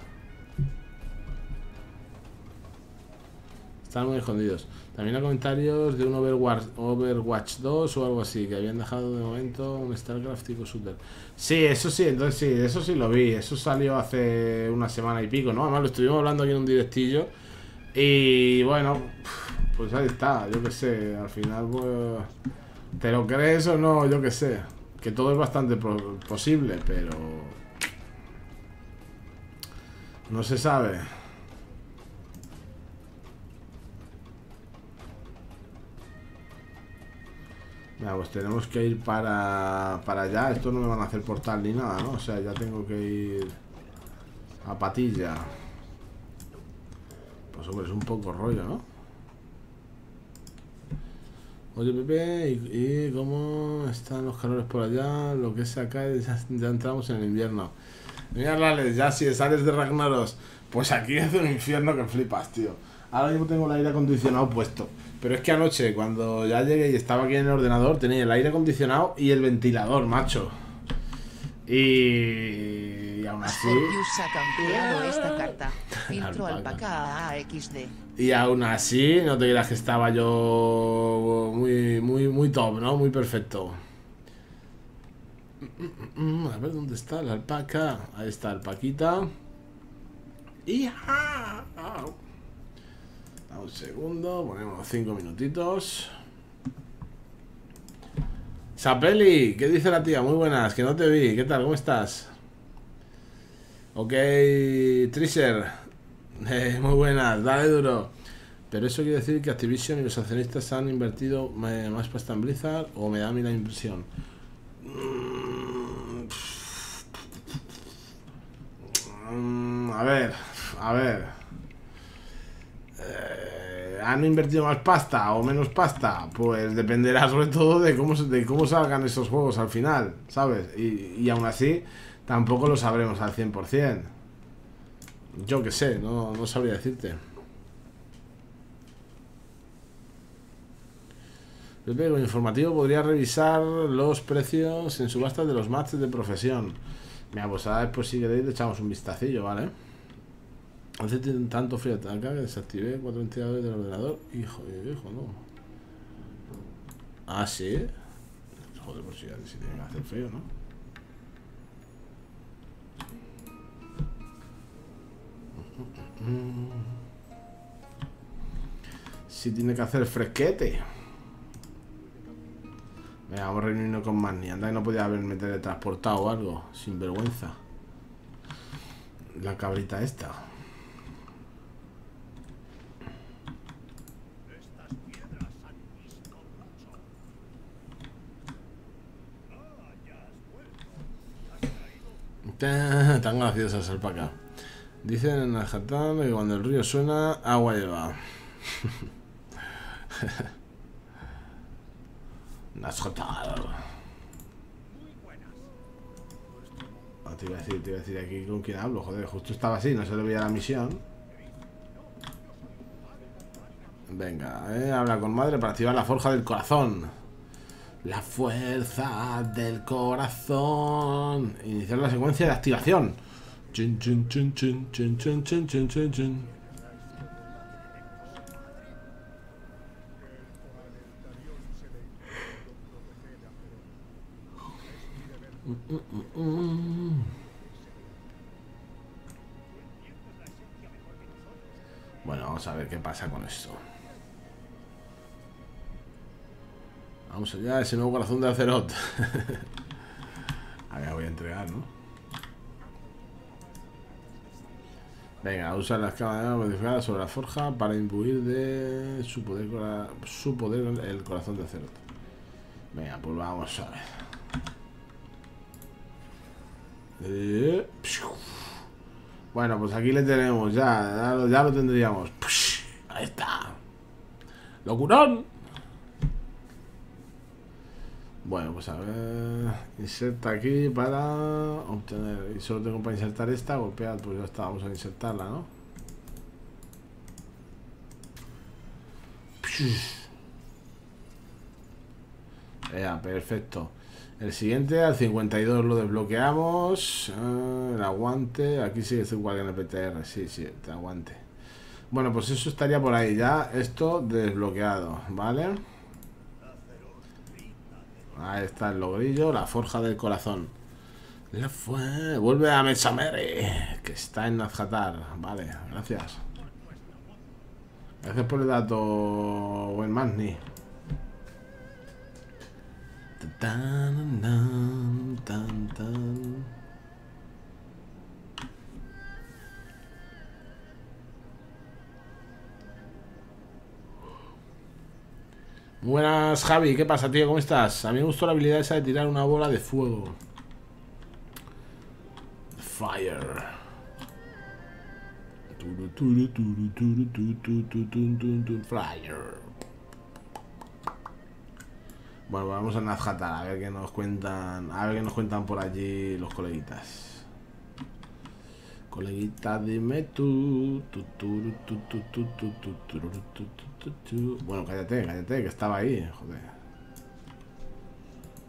Están muy escondidos. También hay comentarios de un Overwatch dos o algo así, que habían dejado de momento un StarCraft tipo shooter. Sí, eso sí, entonces sí, eso sí lo vi. Eso salió hace una semana y pico, ¿no? Además lo estuvimos hablando aquí en un directillo. Y bueno, pues ahí está, yo qué sé. Al final, pues, ¿te lo crees o no? Yo qué sé. Que todo es bastante posible, pero... no se sabe. Mira, pues tenemos que ir para, para allá. Esto no me van a hacer portal ni nada, ¿no? O sea, ya tengo que ir a patilla. Pues hombre, es un poco rollo, ¿no? Oye, Pepe, ¿y, y cómo están los calores por allá? Lo que es acá, ya, ya entramos en el invierno. Mira, Lales, ya si sales de Ragnaros, pues aquí es un infierno que flipas, tío. Ahora mismo tengo el aire acondicionado puesto, pero es que anoche, cuando ya llegué y estaba aquí en el ordenador, tenía el aire acondicionado y el ventilador, macho. Y, y aún así... esta carta. Filtro alpaca A X D. Y aún así, no te creas que estaba yo muy, muy, muy top, ¿no? Muy perfecto. A ver, ¿dónde está la alpaca? Ahí está, alpaquita. ¡Hija! Un segundo, ponemos cinco minutitos. Sapeli, ¿qué dice la tía? Muy buenas, que no te vi. ¿Qué tal? ¿Cómo estás? Ok, Trisher. Eh, muy buenas, dale duro. Pero eso quiere decir que Activision y los accionistas han invertido más pasta en Blizzard, o me da a mí la impresión. Mm, a ver, a ver. Eh, ¿Han invertido más pasta o menos pasta? Pues dependerá sobre todo de cómo, de cómo salgan esos juegos al final, ¿sabes? Y, y aún así, tampoco lo sabremos al cien por cien. Yo que sé, no, no sabría decirte. Pepe, como informativo, podría revisar los precios en subastas de los matches de profesión. Mira, pues ahora después si queréis le echamos un vistacillo, ¿vale? Hace tanto frío acá que desactivé cuatro ventiladores del ordenador. Hijo de hijo, no. Ah, sí. Joder, por si ya si tiene que hacer frío, ¿no? Si tiene que hacer fresquete. Venga, vamos a reunirnos con Magni. Anda que no podía haberme teletransportado o algo. Sin vergüenza. La cabrita esta. Tan graciosas alpacas. Dicen en Nazjatar que cuando el río suena, agua lleva. Nazjatar. No, te iba a decir, te iba a decir aquí con quién hablo, joder, justo estaba así, no se le veía la misión. Venga, eh, habla con madre para activar la forja del corazón. La fuerza del corazón. Iniciar la secuencia de activación. Chin, chin, chin, chin, chin, chin, chin, chin, chin, chin. Mm, mm, mm, mm. Bueno, vamos a ver qué pasa con esto. Vamos allá, ese nuevo corazón de Azeroth. Ahora voy a entregar, ¿no? Venga, usa las cámaras modificadas sobre la forja para imbuir de su poder, su poder el corazón de Azeroth. Venga, pues vamos a ver. Eh, bueno, pues aquí le tenemos ya, ya, ya lo tendríamos. Ahí está. ¡Locurón! Bueno, pues a ver... inserta aquí para obtener... y solo tengo para insertar esta, golpear, pues ya está, vamos a insertarla, ¿no? Ya, perfecto. El siguiente, al cincuenta y dos lo desbloqueamos. Ah, el aguante, aquí sigue igual en el P T R, sí, sí, el aguante. Bueno, pues eso estaría por ahí ya, esto desbloqueado, ¿vale? Ahí está el logrillo, la forja del corazón. La fue... vuelve a Mecandria, que está en Nazjatar. Vale, gracias. Gracias por el dato, buen Magni. Tan, tan, tan, tan. Buenas, Javi, ¿qué pasa, tío? ¿Cómo estás? A mí me gustó la habilidad esa de tirar una bola de fuego. Fire. Fire. Bueno, vamos a Nazjatar, a ver qué nos cuentan. A ver qué nos cuentan por allí los coleguitas. Coleguita, dime tú. Bueno, cállate, cállate, que estaba ahí, joder.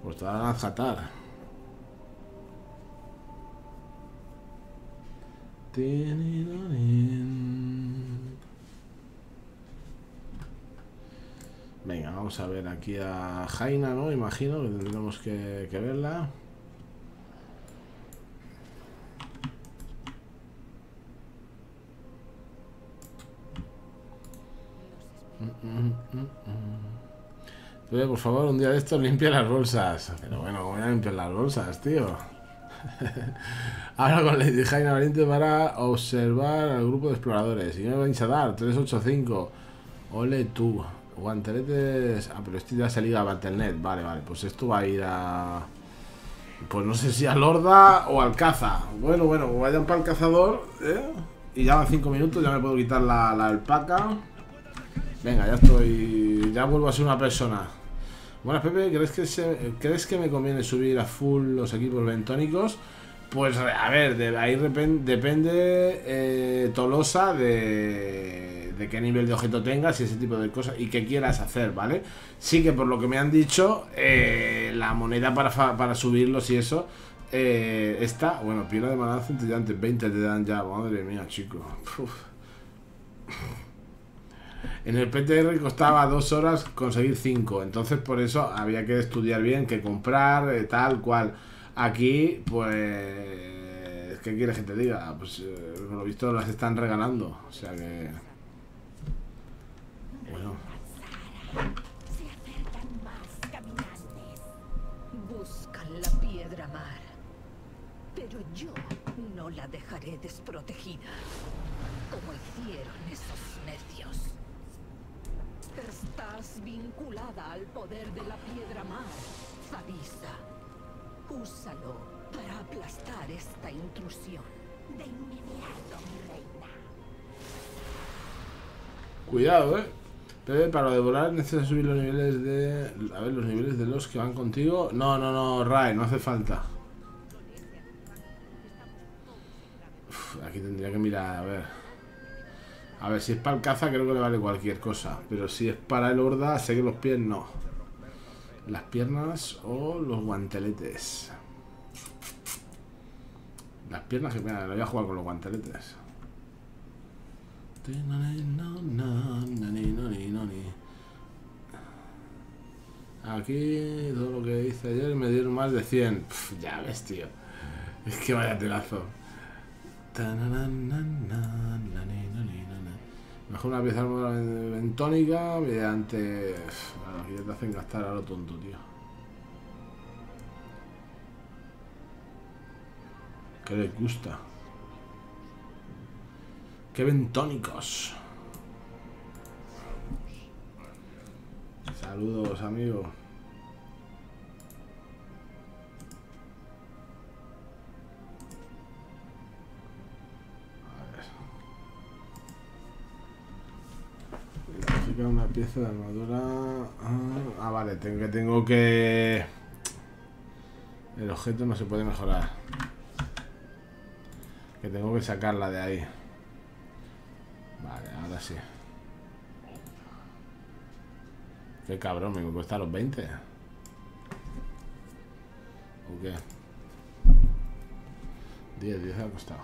Pues estaba Nazjatar. Venga, vamos a ver aquí a Jaina, ¿no? Imagino que tendremos que, que verla. Oye, por favor, un día de estos limpia las bolsas. Pero bueno, ¿cómo voy a limpiar las bolsas, tío? Ahora con Lady Jaina valiente para observar al grupo de exploradores. Y me voy a dar tres ocho cinco. Ole tú. Guanteletes. Ah, pero este ya se liga a Battle punto net. Vale, vale, pues esto va a ir a... Pues no sé si al Horda o al Caza. Bueno, bueno, vayan para el Cazador, ¿eh? Y ya van cinco minutos, ya me puedo quitar la, la alpaca. Venga, ya estoy... Ya vuelvo a ser una persona. Buenas, Pepe, ¿crees que, se... ¿crees que me conviene subir a full los equipos bentónicos? Pues, a ver, de ahí depende eh, Tolosa de... de qué nivel de objeto tengas y ese tipo de cosas y qué quieras hacer, ¿vale? Sí que por lo que me han dicho, eh, la moneda para, para subirlos y eso, eh, esta, bueno, piedra de maná centellante, veinte te dan ya, madre mía, chico. Uf. En el P T R costaba dos horas conseguir cinco, entonces por eso había que estudiar bien, que comprar, eh, tal cual. Aquí, pues, ¿qué quieres que te diga? Pues, eh, por lo visto las están regalando, o sea que... Bueno. Se acercan más caminantes. Buscan la piedra mar. Pero yo no la dejaré desprotegida, como hicieron esos necios. Estás vinculada al poder de la piedra mar, Zadisa. Úsalo para aplastar esta intrusión. De inmediato, mi reina. Cuidado, eh. Para devorar necesitas subir los niveles de... A ver, los niveles de los que van contigo. No, no, no, Rae, no hace falta. Uf, aquí tendría que mirar, a ver. A ver, si es para el caza creo que le vale cualquier cosa. Pero si es para el horda, sé que los pies no. Las piernas o los guanteletes. Las piernas que... Mira, le voy a jugar con los guanteletes. Aquí todo lo que hice ayer me dieron más de cien. Pff, ya ves, tío. Es que vaya telazo. Mejor una pieza bentónica mediante... Bueno, aquí ya te hacen gastar a lo tonto, tío. ¿Qué les gusta? ¡Qué bentónicos! Saludos, amigo. A ver. Una pieza de armadura... Ah, vale, tengo que... Tengo que... El objeto no se puede mejorar. Que tengo que sacarla de ahí. Vale, ahora sí. Qué cabrón, me cuesta los veinte. ¿O qué? diez, diez me ha costado.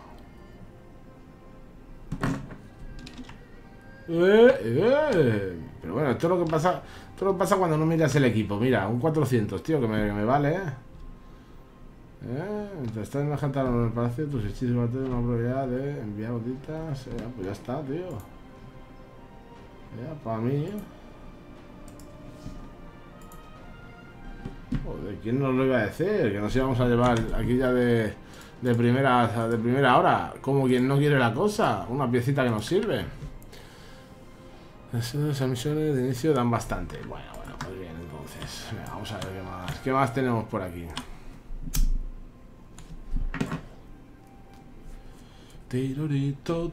Eh, eh. Pero bueno, esto es lo que pasa. Esto es lo que pasa cuando no miras el equipo. Mira, un cuatrocientos, tío, que me, que me vale, ¿eh? ¿Eh? Mientras estás en la gente en el palacio, tus hechizos van a tener una probabilidad de enviar gotitas. Eh, pues ya está, tío. Ya, para mí. Joder, ¿quién nos lo iba a decir? Que nos íbamos a llevar aquí ya de, de, primera, de primera hora. Como quien no quiere la cosa. Una piecita que nos sirve. Esas misiones de inicio dan bastante. Bueno, bueno, pues bien, entonces. Venga, vamos a ver qué más. ¿Qué más tenemos por aquí? Tirorito,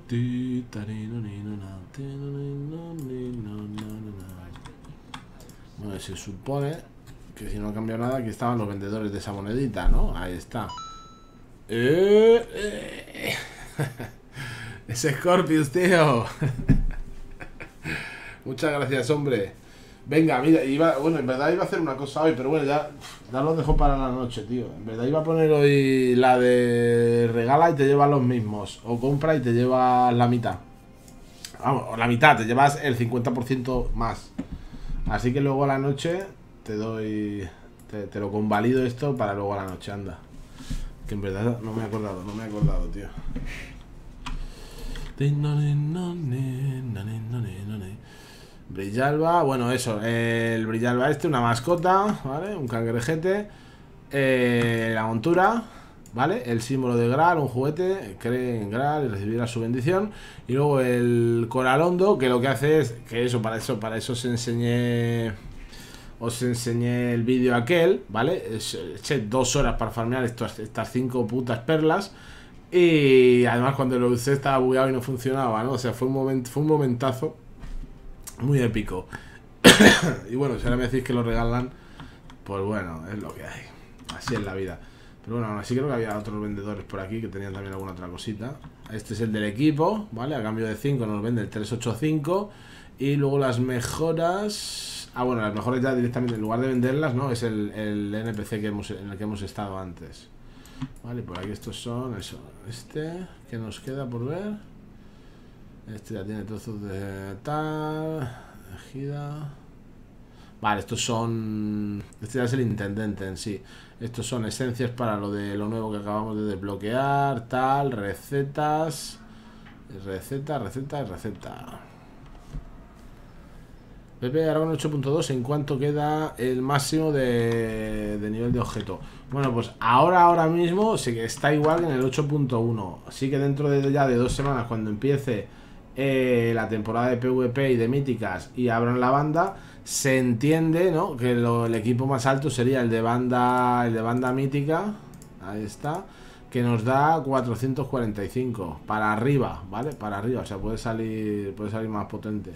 bueno, se supone que si no ha cambiado nada, aquí estaban los vendedores de esa monedita, ¿no? Ahí está. Eh, eh. Ese Scorpius, tío. Muchas gracias, hombre. Venga, mira, iba, bueno, en verdad iba a hacer una cosa hoy, pero bueno, ya, ya lo dejo para la noche, tío. En verdad iba a poner hoy la de regala y te llevas los mismos, o compra y te llevas la mitad. Vamos, o la mitad, te llevas el cincuenta por ciento más. Así que luego a la noche te doy, te, te lo convalido esto para luego a la noche, anda. Que en verdad no me he acordado, no me he acordado, tío. Brillalba, bueno, eso, el Brillalba este, una mascota, ¿vale? Un cangrejete, eh, la montura, ¿vale? El símbolo de Graal, un juguete, cree en Graal y recibirá su bendición. Y luego el Coralondo, que lo que hace es, que eso, para eso, para eso os enseñé, os enseñé el vídeo aquel, ¿vale? Eché dos horas para farmear estas, estas cinco putas perlas. Y además cuando lo usé estaba bugueado y no funcionaba, ¿no? O sea, fue un, moment, fue un momentazo muy épico. Y bueno, si ahora me decís que lo regalan, pues bueno, es lo que hay. Así es la vida. Pero bueno, aún así creo que había otros vendedores por aquí que tenían también alguna otra cosita. Este es el del equipo, ¿vale? A cambio de cinco nos vende el tres ocho cinco. Y luego las mejoras... Ah, bueno, las mejoras ya directamente, en lugar de venderlas, ¿no? Es el, el N P C que hemos, en el que hemos estado antes. Vale, por aquí estos son... Eso, este... ¿Qué nos queda por ver? Este ya tiene trozos de tal. Ejida. Vale, estos son. Este ya es el intendente en sí. Estos son esencias para lo de lo nuevo que acabamos de desbloquear. Tal, recetas. Receta, receta, receta. Pepe, Dragón ocho punto dos. ¿En cuánto queda el máximo de, de nivel de objeto? Bueno, pues ahora, ahora mismo, sí que está igual que en el ocho punto uno. Así que dentro de ya de dos semanas, cuando empiece. Eh, la temporada de PvP y de míticas y abran la banda, se entiende, ¿no? Que lo, el equipo más alto sería el de banda, el de banda mítica, ahí está, que nos da cuatrocientos cuarenta y cinco para arriba, ¿vale? Para arriba, o sea, puede salir, puede salir más potente.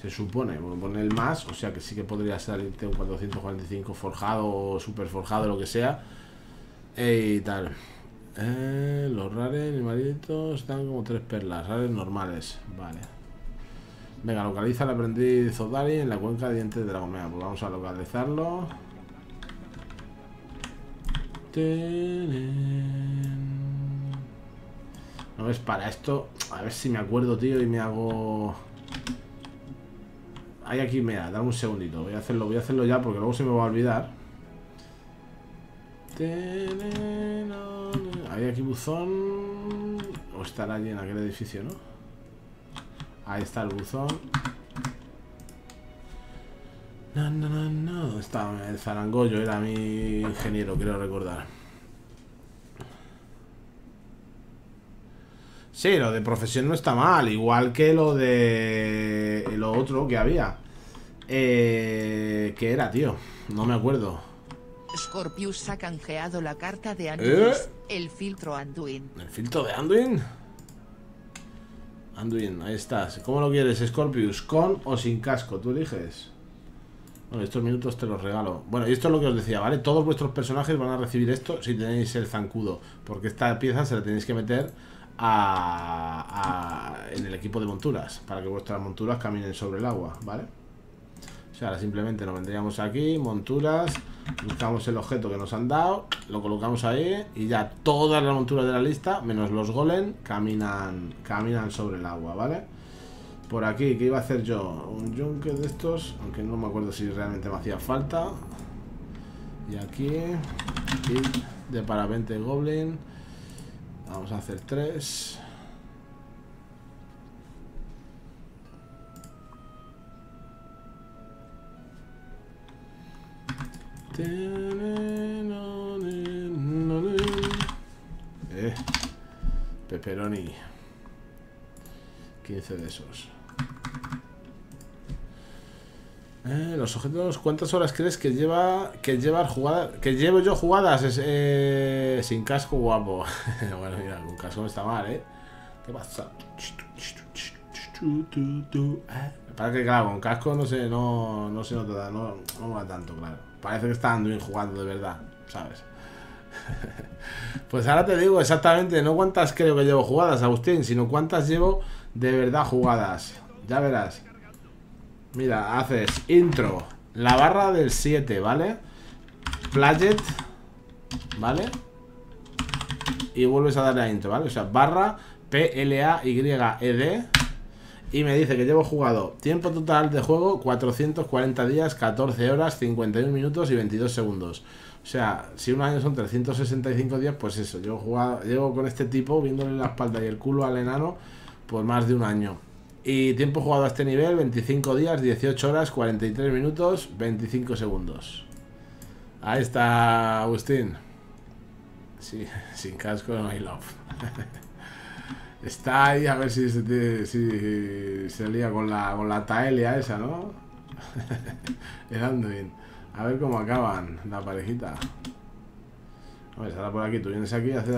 Se supone, bueno, poner el más, o sea que sí que podría salirte un cuatrocientos cuarenta y cinco forjado o super forjado, lo que sea, y tal. Eh, los rares, mis malditos, están como tres perlas, rares normales, vale. Venga, localiza el aprendiz Zodari en la cuenca de dientes de dragón. Pues vamos a localizarlo. No ves, para esto, a ver si me acuerdo, tío, y me hago... Hay aquí, mira, dame un segundito, voy a hacerlo, voy a hacerlo ya porque luego se me va a olvidar. Hay aquí buzón. O estará allí en aquel edificio, ¿no? Ahí está el buzón. No, no, no, no. Está el zarangollo, era mi ingeniero, creo recordar. Sí, lo de profesión no está mal. Igual que lo de... Lo otro que había. Eh, ¿Qué era, tío? No me acuerdo. Scorpius ha canjeado la carta de Anduin, ¿Eh? el filtro Anduin. ¿El filtro de Anduin? Anduin, ahí estás. ¿Cómo lo quieres, Scorpius? ¿Con o sin casco? Tú eliges. Bueno, estos minutos te los regalo. Bueno, y esto es lo que os decía, ¿vale? Todos vuestros personajes van a recibir esto si tenéis el zancudo, porque esta pieza se la tenéis que meter a, a, en el equipo de monturas, para que vuestras monturas caminen sobre el agua, ¿vale? O sea, ahora simplemente nos vendríamos aquí, monturas, buscamos el objeto que nos han dado, lo colocamos ahí y ya todas las monturas de la lista, menos los golem, caminan, caminan sobre el agua, ¿vale? Por aquí, ¿qué iba a hacer yo? Un yunque de estos, aunque no me acuerdo si realmente me hacía falta. Y aquí, kit de parapente goblin, vamos a hacer tres... Eh, pepperoni. quince de esos. Eh, los objetos, ¿cuántas horas crees que lleva que llevar jugadas? Que llevo yo jugadas es, eh, sin casco, guapo. Bueno, mira, con casco está mal, ¿eh? ¿Qué pasa? Para que, claro, con casco no sé, no, no se nota, no, no mola tanto, claro. Parece que está Anduin jugando de verdad, ¿sabes? Pues ahora te digo exactamente, no cuántas creo que llevo jugadas, Agustín, sino cuántas llevo de verdad jugadas. Ya verás. Mira, haces intro, la barra del siete, ¿vale? Playet, ¿vale? Y vuelves a darle a intro, ¿vale? O sea, barra P L A Y E D. Y me dice que llevo jugado tiempo total de juego cuatrocientos cuarenta días, catorce horas, cincuenta y uno minutos y veintidós segundos. O sea, si un año son trescientos sesenta y cinco días, pues eso, llevo jugado, llevo con este tipo viéndole la espalda y el culo al enano por más de un año. Y tiempo jugado a este nivel, veinticinco días, dieciocho horas, cuarenta y tres minutos, veinticinco segundos. Ahí está, Agustín. Sí, sin casco, no hay love. Está ahí, a ver si se, te, si se lía con la, con la taelia esa, ¿no? El Anduin. A ver cómo acaban la parejita. A ver, sale por aquí, tú vienes aquí y haces...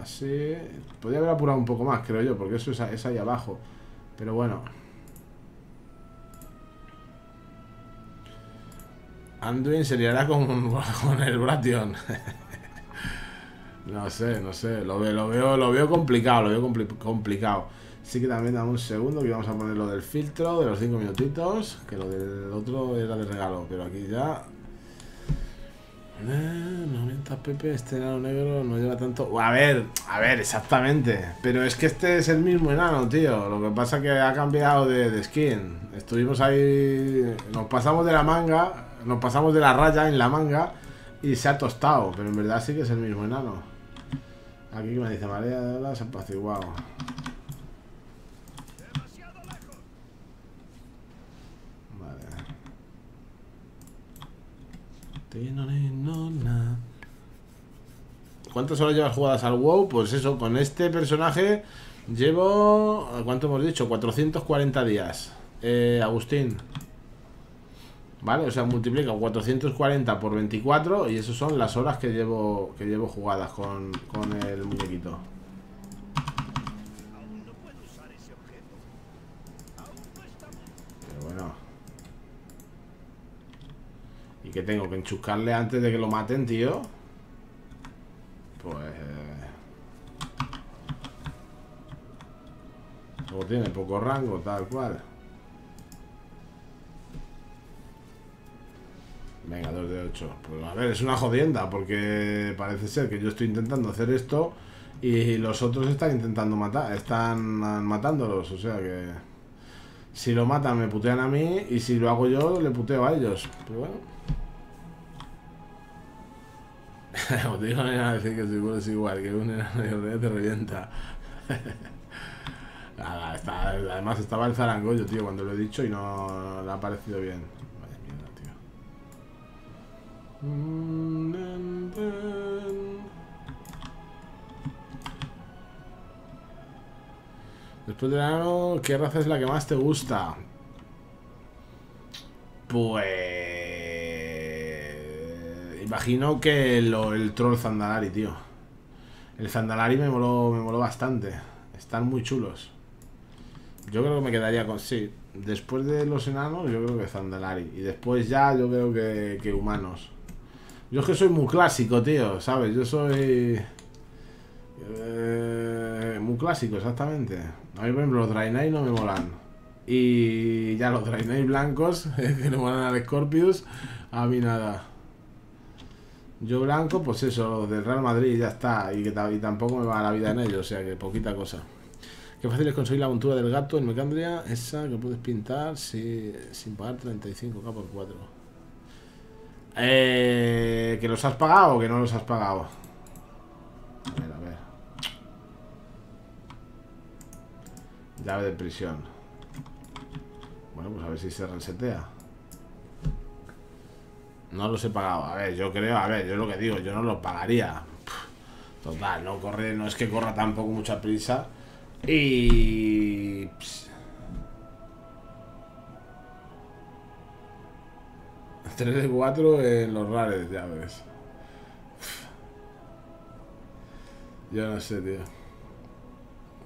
Así... Podría haber apurado un poco más, creo yo, porque eso es, es ahí abajo. Pero bueno. Anduin se liará con, con el Bration. No sé, no sé. Lo veo, lo veo, lo veo complicado, lo veo compli complicado. Sí que también dame un segundo que vamos a poner lo del filtro de los cinco minutitos. Que lo del otro era de regalo, pero aquí ya... No mientas, Pepe, este enano negro no lleva tanto... A ver, a ver, exactamente. Pero es que este es el mismo enano, tío. Lo que pasa es que ha cambiado de, de skin. Estuvimos ahí... Nos pasamos de la manga, nos pasamos de la raya en la manga y se ha tostado. Pero en verdad sí que es el mismo enano. Aquí que me dice marea de la se ha apaciguado. ¿Cuántas horas llevas jugadas al WoW? Pues eso, con este personaje llevo... ¿Cuánto hemos dicho? cuatrocientos cuarenta días, eh, Agustín. Vale, o sea, multiplica cuatrocientos cuarenta por veinticuatro y eso son las horas que llevo que llevo jugadas con, con el muñequito. Pero bueno. ¿Y qué tengo? ¿Que enchuscarle antes de que lo maten, tío? Pues... Luego tiene poco rango, tal cual. Venga, dos de ocho. Pues a ver, es una jodienda, porque parece ser que yo estoy intentando hacer esto y los otros están intentando matar, están matándolos, o sea que... Si lo matan me putean a mí y si lo hago yo le puteo a ellos. Pero bueno... Os digo, no a decir que seguro es igual, que un enano te revienta. Nada, está, además estaba el zarangollo, tío, cuando lo he dicho y no, no le ha parecido bien. Vaya mierda, tío. Después del enano, ¿qué raza es la que más te gusta? Pues... Imagino que lo, el troll Zandalari, tío. El Zandalari me moló, me moló bastante. Están muy chulos. Yo creo que me quedaría con... Sí, después de los enanos yo creo que Zandalari. Y después ya yo creo que, que humanos. Yo es que soy muy clásico, tío, ¿sabes? Yo soy... Eh, muy clásico, exactamente. A mí, por ejemplo, los Draenei no me molan. Y ya los Draenei blancos, que no molan al Scorpius, a mí nada. Yo blanco, pues eso, los del Real Madrid ya está. Y que y tampoco me va la vida en ellos, o sea que poquita cosa. Qué fácil es conseguir la montura del gato en Mecandria, esa que puedes pintar si, sin pagar treinta y cinco K por cuatro. Eh, ¿Que los has pagado o que no los has pagado? A ver, a ver. Llave de prisión. Bueno, pues a ver si se resetea. No los he pagado. A ver, yo creo, a ver, yo lo que digo, yo no los pagaría. Total, no corre, no es que corra tampoco mucha prisa. Y... Pss. tres de cuatro en los rares, ya ves. Yo no sé, tío.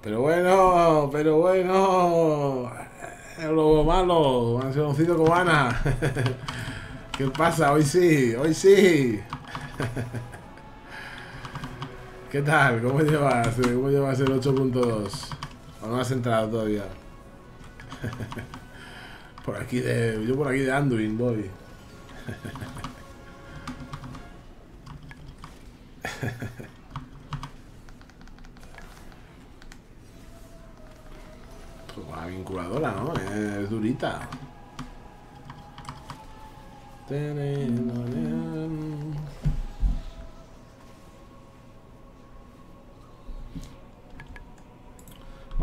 Pero bueno, pero bueno. Lobo malo, mansioncito cubana. ¿Qué pasa? Hoy sí, hoy sí. ¿Qué tal? ¿Cómo llevas? ¿Cómo llevas el ocho punto dos? ¿O no has entrado todavía? Por aquí de... Yo por aquí de Anduin voy. La vinculadora, ¿no? Es durita. Me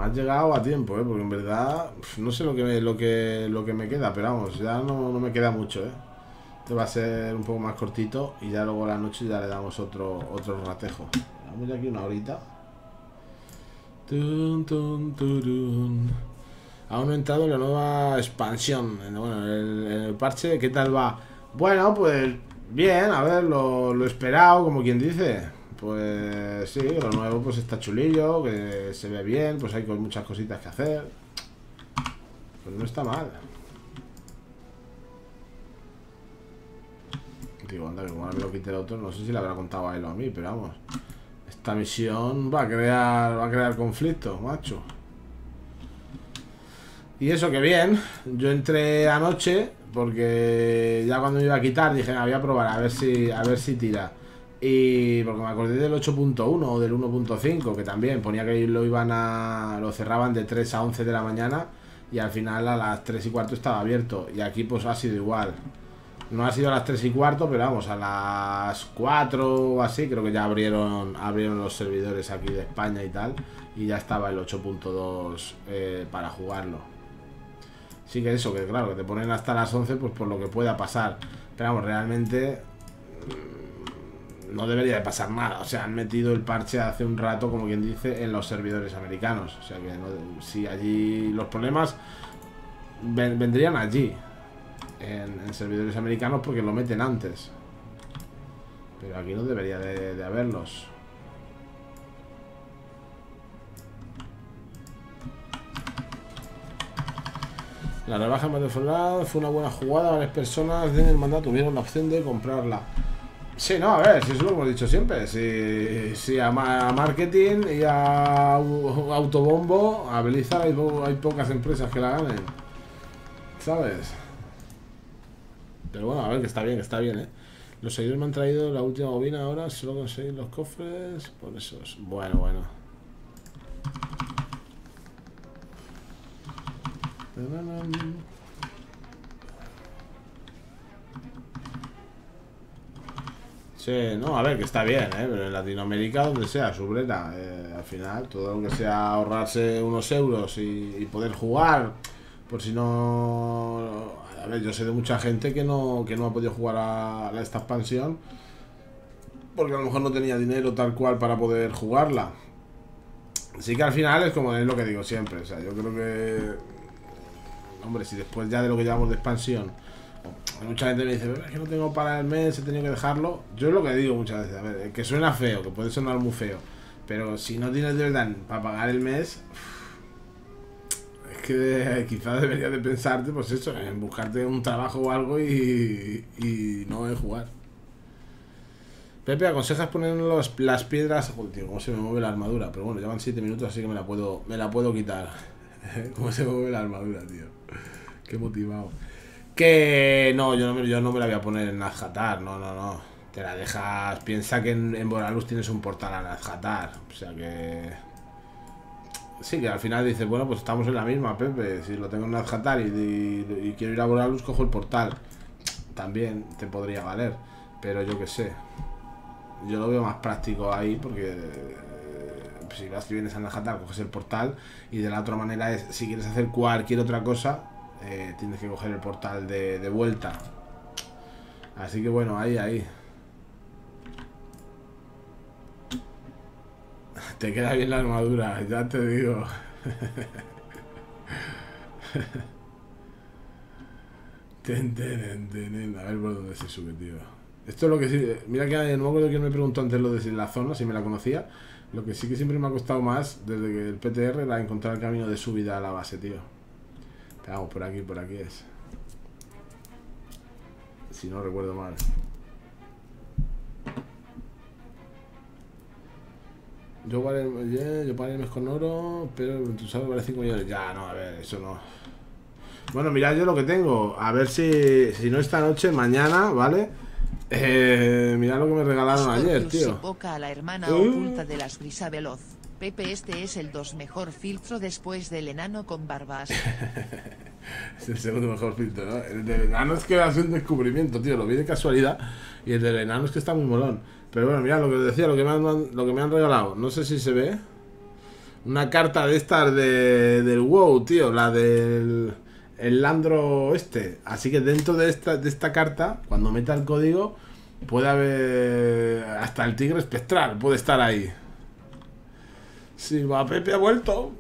has llegado a tiempo, ¿eh? Porque en verdad no sé lo que me, lo que, lo que me queda, pero vamos, ya no, no me queda mucho, ¿eh? Este va a ser un poco más cortito y ya luego a la noche ya le damos otro, otro ratejo. Vamos ya aquí una horita. Tun, tun, turun. Aún no he entrado en la nueva expansión. Bueno, en el, en el parche, ¿qué tal va? Bueno, pues bien, a ver, lo, lo esperado, como quien dice. Pues sí, lo nuevo pues está chulillo, que se ve bien, pues hay muchas cositas que hacer. Pues no está mal. Digo, anda, que como ahora me lo quite el otro, no sé si le habrá contado a él o a mí, pero vamos. Esta misión va a crear, va a crear conflictos, macho. Y eso que bien, yo entré anoche, porque ya cuando me iba a quitar dije, ah, voy a probar, a ver si, a ver si tira. Y porque me acordé del ocho punto uno o del uno punto cinco, que también ponía que lo iban a... lo cerraban de tres a once de la mañana y al final a las tres y cuarto estaba abierto. Y aquí pues ha sido igual. No ha sido a las tres y cuarto, pero vamos, a las cuatro o así, creo que ya abrieron abrieron los servidores aquí de España y tal. Y ya estaba el ocho punto dos eh, para jugarlo. Sí que eso, que claro, que te ponen hasta las once, pues por lo que pueda pasar. Pero vamos, realmente no debería de pasar nada. O sea, han metido el parche hace un rato, como quien dice, en los servidores americanos. O sea, que no, si allí los problemas ven, vendrían allí. En, en servidores americanos porque lo meten antes. Pero aquí no debería de, de haberlos. La rebaja en Battlefield fue una buena jugada. Varias personas en el mandato tuvieron la opción de comprarla. Sí, no, a ver, si eso lo hemos dicho siempre. Si, si a, ma a marketing y a uh, autobombo, a Blizzard hay, po hay pocas empresas que la ganen, ¿sabes? Pero bueno, a ver, que está bien, que está bien, ¿eh? Los seguidores me han traído la última bobina ahora, solo conseguí los cofres por esos. Bueno, bueno. Sí, no, a ver, que está bien, ¿eh? Pero en Latinoamérica, donde sea, Subrera, eh, al final, todo lo que sea ahorrarse unos euros y, y poder jugar, por si no... A ver, yo sé de mucha gente que no, que no ha podido jugar a, a esta expansión porque a lo mejor no tenía dinero tal cual para poder jugarla. Así que al final es como es lo que digo siempre. O sea, yo creo que... Hombre, si después ya de lo que llevamos de expansión, mucha gente me dice, es que no tengo para el mes, he tenido que dejarlo. Yo es lo que digo muchas veces, a ver, que suena feo, que puede sonar muy feo, pero si no tienes de verdad para pagar el mes... que quizás deberías de pensarte, pues eso, en buscarte un trabajo o algo y, y no en jugar. Pepe, ¿aconsejas poner los, las piedras? Joder, tío, cómo se me mueve la armadura. Pero bueno, ya van siete minutos, así que me la puedo me la puedo quitar. Cómo se mueve la armadura, tío. Qué motivado. Que no, yo no me, yo no me la voy a poner en Nazjatar. No, no, no. Te la dejas... Piensa que en, en Boralus tienes un portal a Nazjatar. O sea que... Sí, que al final dices, bueno, pues estamos en la misma, Pepe. Si lo tengo en Nazjatar y, y, y quiero ir a Boralus, cojo el portal. También te podría valer. Pero yo qué sé. Yo lo veo más práctico ahí porque eh, si vas y vienes a Nazjatar, coges el portal. Y de la otra manera es, si quieres hacer cualquier otra cosa, eh, tienes que coger el portal de, de vuelta. Así que bueno, ahí, ahí. Te queda bien la armadura, ya te digo. Ten, ten, ten. A ver por dónde se sube, tío. Esto es lo que sí... Mira que no me acuerdo quién me preguntó antes lo de la zona, si me la conocía. Lo que sí que siempre me ha costado más desde que el P T R era encontrar el camino de subida a la base, tío. Vamos, por aquí, por aquí es. Si no recuerdo mal. Yo paré, yeah, yo paré el mes con oro, pero tú sabes, vale cinco millones. Ya, no, a ver, eso no. Bueno, mirad yo lo que tengo. A ver si, si no esta noche, mañana, ¿vale? Eh, mirad lo que me regalaron ayer, tío. Poca a la hermana ¿Eh? oculta de las Brisa Veloz. Pepe, este es el dos mejor filtro después del enano con barbas. Es el segundo mejor filtro, ¿no? El del enano es que hace un descubrimiento, tío. Lo vi de casualidad. Y el del enano es que está muy molón. Pero bueno, mirad lo que os decía, lo que me han, lo que me han regalado. No sé si se ve. Una carta de estas de, del WoW, tío. La del... el Landro este. Así que dentro de esta, de esta carta, cuando meta el código, puede haber... hasta el tigre espectral puede estar ahí. Silva Pepe ha vuelto.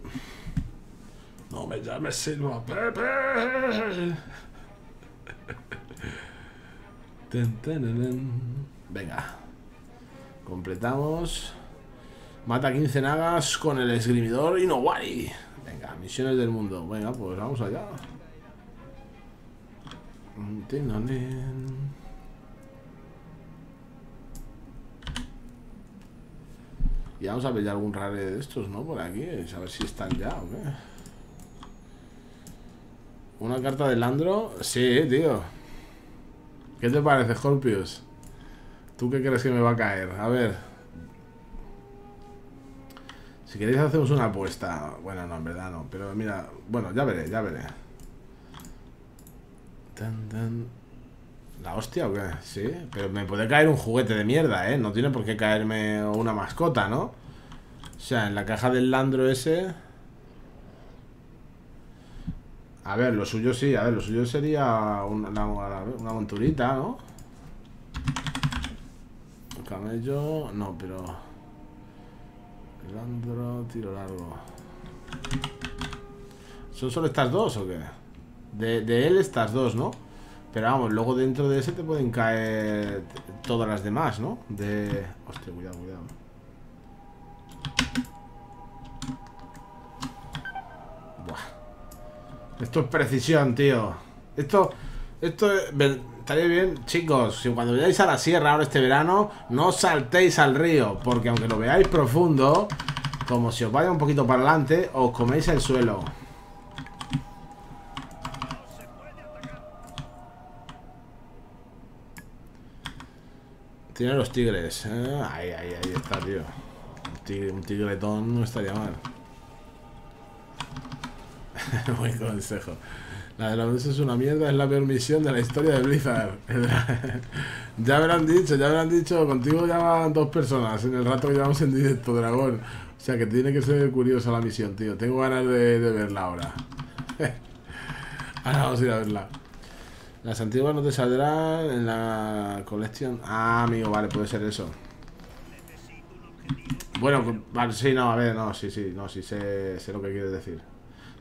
No me llames Silva Pepe. Venga. Completamos. Mata quince nagas con el esgrimidor Inowari. Venga, misiones del mundo. Venga, pues vamos allá. Y vamos a pillar algún rare de estos, ¿no? Por aquí, a ver si están ya o qué. ¿Una carta de Landro? Sí, tío. ¿Qué te parece, Scorpius? ¿Tú qué crees que me va a caer? A ver. Si queréis hacemos una apuesta. Bueno, no, en verdad no. Pero mira, bueno, ya veré, ya veré. Tan, tan. ¿La hostia o qué? Sí, pero me puede caer un juguete de mierda, ¿eh? No tiene por qué caerme una mascota, ¿no? O sea, en la caja del Landro ese... A ver, lo suyo sí, a ver, lo suyo sería una, una, una monturita, ¿no? Un camello... No, pero... Landro, tiro largo... ¿Son solo estas dos o qué? De, de él estas dos, ¿no? Pero vamos, luego dentro de ese te pueden caer todas las demás, ¿no? De... Hostia, cuidado, cuidado. Buah. Esto es precisión, tío. Esto... Esto... Estaría bien, chicos, si cuando vayáis a la sierra ahora este verano, no saltéis al río, porque aunque lo veáis profundo, como si os vaya un poquito para adelante, os coméis el suelo. Tiene los tigres, ¿eh? Ahí, ahí, ahí está, tío. Un, tigre, un tigretón no estaría mal. Buen consejo. La de la luz es una mierda, es la peor misión de la historia de Blizzard. Ya me lo han dicho, ya me lo han dicho. Contigo ya van dos personas en el rato que llevamos en directo, Dragón. O sea que tiene que ser curiosa la misión, tío. Tengo ganas de, de verla ahora. Ahora vamos a ir a verla. Las antiguas no te saldrán en la colección. Ah, amigo, vale, puede ser eso. Bueno, vale, sí, no, a ver, no, sí, sí, no, sí, sé, sé lo que quieres decir.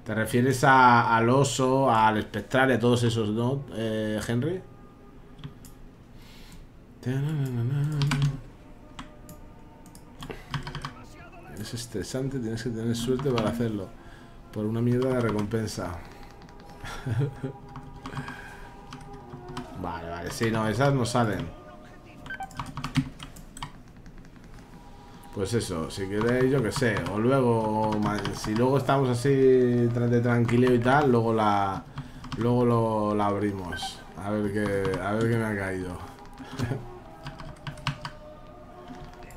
¿Te refieres a, al oso, al espectral y a todos esos, no, eh, Henry? Es estresante, tienes que tener suerte para hacerlo. Por una mierda de recompensa. Vale, vale, sí, no, esas no salen. Pues eso, si queréis, yo que sé. O luego, si luego estamos así de tranquileo y tal, luego la luego lo, la abrimos. A ver qué, a ver qué me ha caído.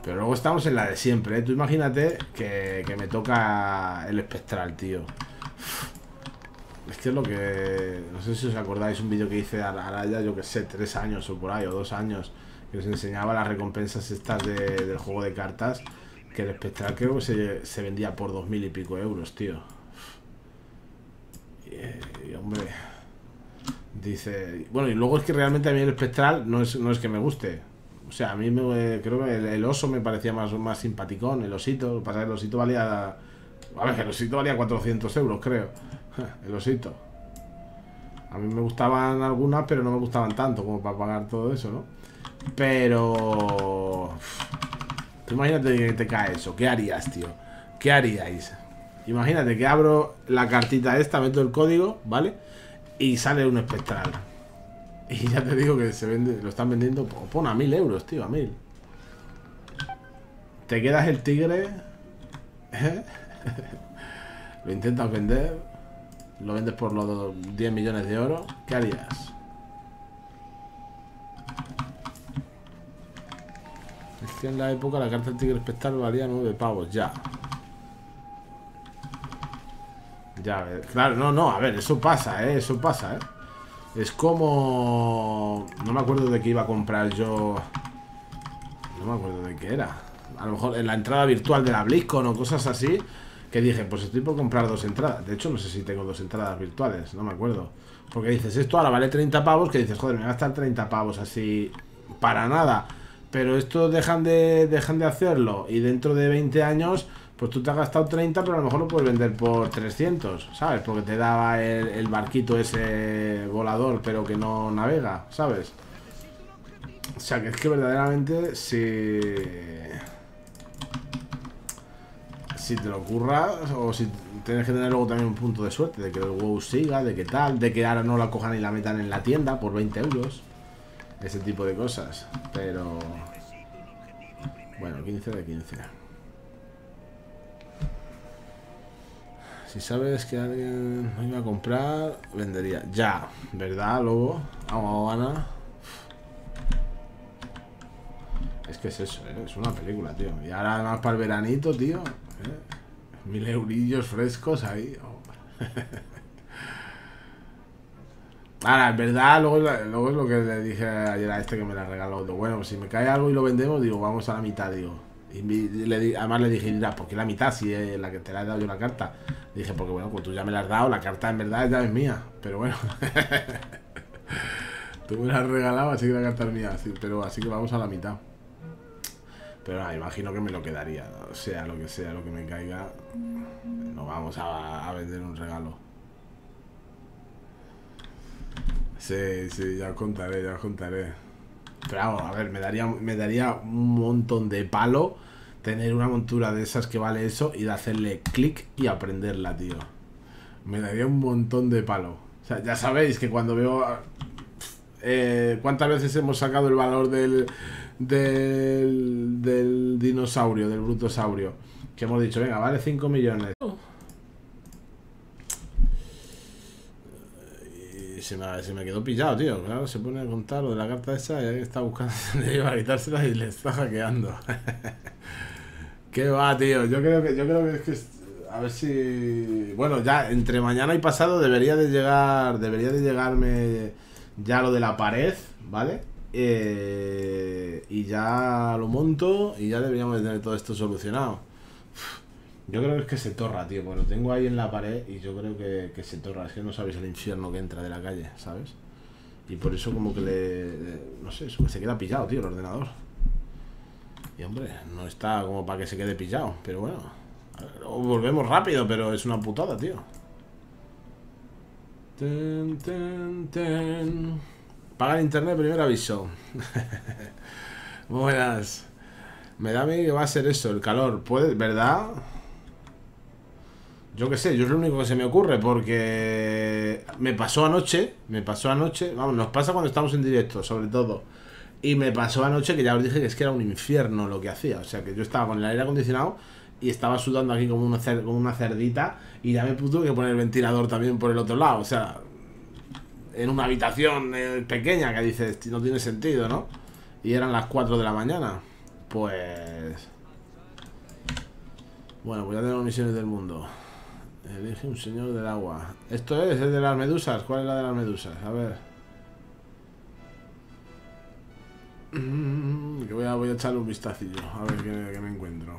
Pero luego estamos en la de siempre, ¿eh? Tú imagínate que, que me toca el espectral, tío. Es que es lo que... No sé si os acordáis un vídeo que hice ahora ya, yo que sé, tres años o por ahí, o dos años, que os enseñaba las recompensas estas de, del juego de cartas, que el espectral creo que se, se vendía por dos mil y pico euros, tío. Y, y hombre... Dice... Bueno, y luego es que realmente a mí el espectral no es, no es que me guste. O sea, a mí me, creo que el, el oso me parecía más, más simpaticón, el osito. Pasa que el osito valía... A ver, el osito valía cuatrocientos euros, creo. El osito. A mí me gustaban algunas, pero no me gustaban tanto como para pagar todo eso, ¿no? Pero... Tú imagínate que te cae eso. ¿Qué harías, tío? ¿Qué haríais? Imagínate que abro la cartita esta, meto el código, ¿vale? Y sale un espectral. Y ya te digo que se vende, lo están vendiendo... Pon a mil euros, tío, a mil. Te quedas el tigre... ¿Eh? Lo intentas vender. Lo vendes por los diez millones de oro. ¿Qué harías? Es que en la época la carta del tigre espectral valía nueve pavos, ya. Ya, a ver, claro, no, no, a ver, eso pasa, ¿eh? Eso pasa, ¿eh? Es como... No me acuerdo de qué iba a comprar yo... No me acuerdo de qué era. A lo mejor en la entrada virtual de la BlizzCon o cosas así... Que dije, pues estoy por comprar dos entradas. De hecho, no sé si tengo dos entradas virtuales, no me acuerdo. Porque dices, esto ahora vale treinta pavos, que dices, joder, me va a estar treinta pavos así para nada. Pero esto dejan de, dejan de hacerlo y dentro de veinte años, pues tú te has gastado treinta, pero a lo mejor lo puedes vender por trescientos, ¿sabes? Porque te daba el, el barquito ese volador, pero que no navega, ¿sabes? O sea, que es que verdaderamente si... Si te lo curras, o si tienes que tener luego también un punto de suerte, de que el WoW siga, de que tal, de que ahora no la cojan y la metan en la tienda por veinte euros, ese tipo de cosas. Pero... Bueno, quince de quince. Si sabes que alguien no iba a comprar, vendería. Ya, ¿verdad, Lobo? Vamos, Ana. Es que es eso, ¿eh? Es una película, tío. Y ahora además para el veranito, tío. ¿Eh? Mil eurillos frescos ahí. Oh. Ahora, en verdad, luego, luego es lo que le dije ayer a este que me la regaló. Digo, bueno, si me cae algo y lo vendemos, digo, vamos a la mitad, digo. Y le, además le dije, mira, ¿por qué la mitad si es la que te la he dado yo la carta? Dije, porque bueno, pues tú ya me la has dado, la carta en verdad ya es mía. Pero bueno. Tú me la has regalado, así que la carta es mía. Así, pero así que vamos a la mitad. Pero nada, imagino que me lo quedaría. O sea, lo que sea, lo que me caiga. No vamos a, a vender un regalo. Sí, sí, ya os contaré, ya os contaré. Pero vamos, a ver, me daría, me daría un montón de palo tener una montura de esas que vale eso y de hacerle clic y aprenderla, tío. Me daría un montón de palo. O sea, ya sabéis que cuando veo... Eh, ¿Cuántas veces hemos sacado el valor del... Del, del dinosaurio, del brutosaurio? Que hemos dicho, venga, vale cinco millones. Y se me, se me quedó pillado, tío. Claro, se pone a contar lo de la carta esa y ahí está buscando para quitársela y le está hackeando. ¿Qué va, tío? Yo creo que, yo creo que es que... A ver si... Bueno, ya entre mañana y pasado debería de llegar... Debería de llegarme ya lo de la pared, ¿vale? Eh, y ya lo monto y ya deberíamos de tener todo esto solucionado. Yo creo que es que se torra, tío, porque lo tengo ahí en la pared y yo creo que, que se torra. Es que no sabéis el infierno que entra de la calle, ¿sabes? Y por eso como que le... No sé, se queda pillado, tío, el ordenador. Y hombre, no está como para que se quede pillado, pero bueno. Volvemos rápido, pero es una putada, tío. Ten, ten, ten. Paga el internet, primer aviso. Buenas. Me da a mí que va a ser eso, el calor. ¿Puede, verdad? Yo qué sé, yo es lo único que se me ocurre. Porque me pasó anoche. Me pasó anoche, vamos, nos pasa cuando estamos en directo, sobre todo. Y me pasó anoche que ya os dije que es que era un infierno lo que hacía. O sea, que yo estaba con el aire acondicionado y estaba sudando aquí como una, cer como una cerdita. Y ya me tuve que poner el ventilador también por el otro lado, o sea... En una habitación pequeña que dices, no tiene sentido, ¿no? Y eran las cuatro de la mañana. Pues... Bueno, pues ya tenemos misiones del mundo. Elige un señor del agua. ¿Esto es? ¿Es de las medusas? ¿Cuál es la de las medusas? A ver. Que voy a, voy a echarle un vistacillo. A ver qué, qué me encuentro.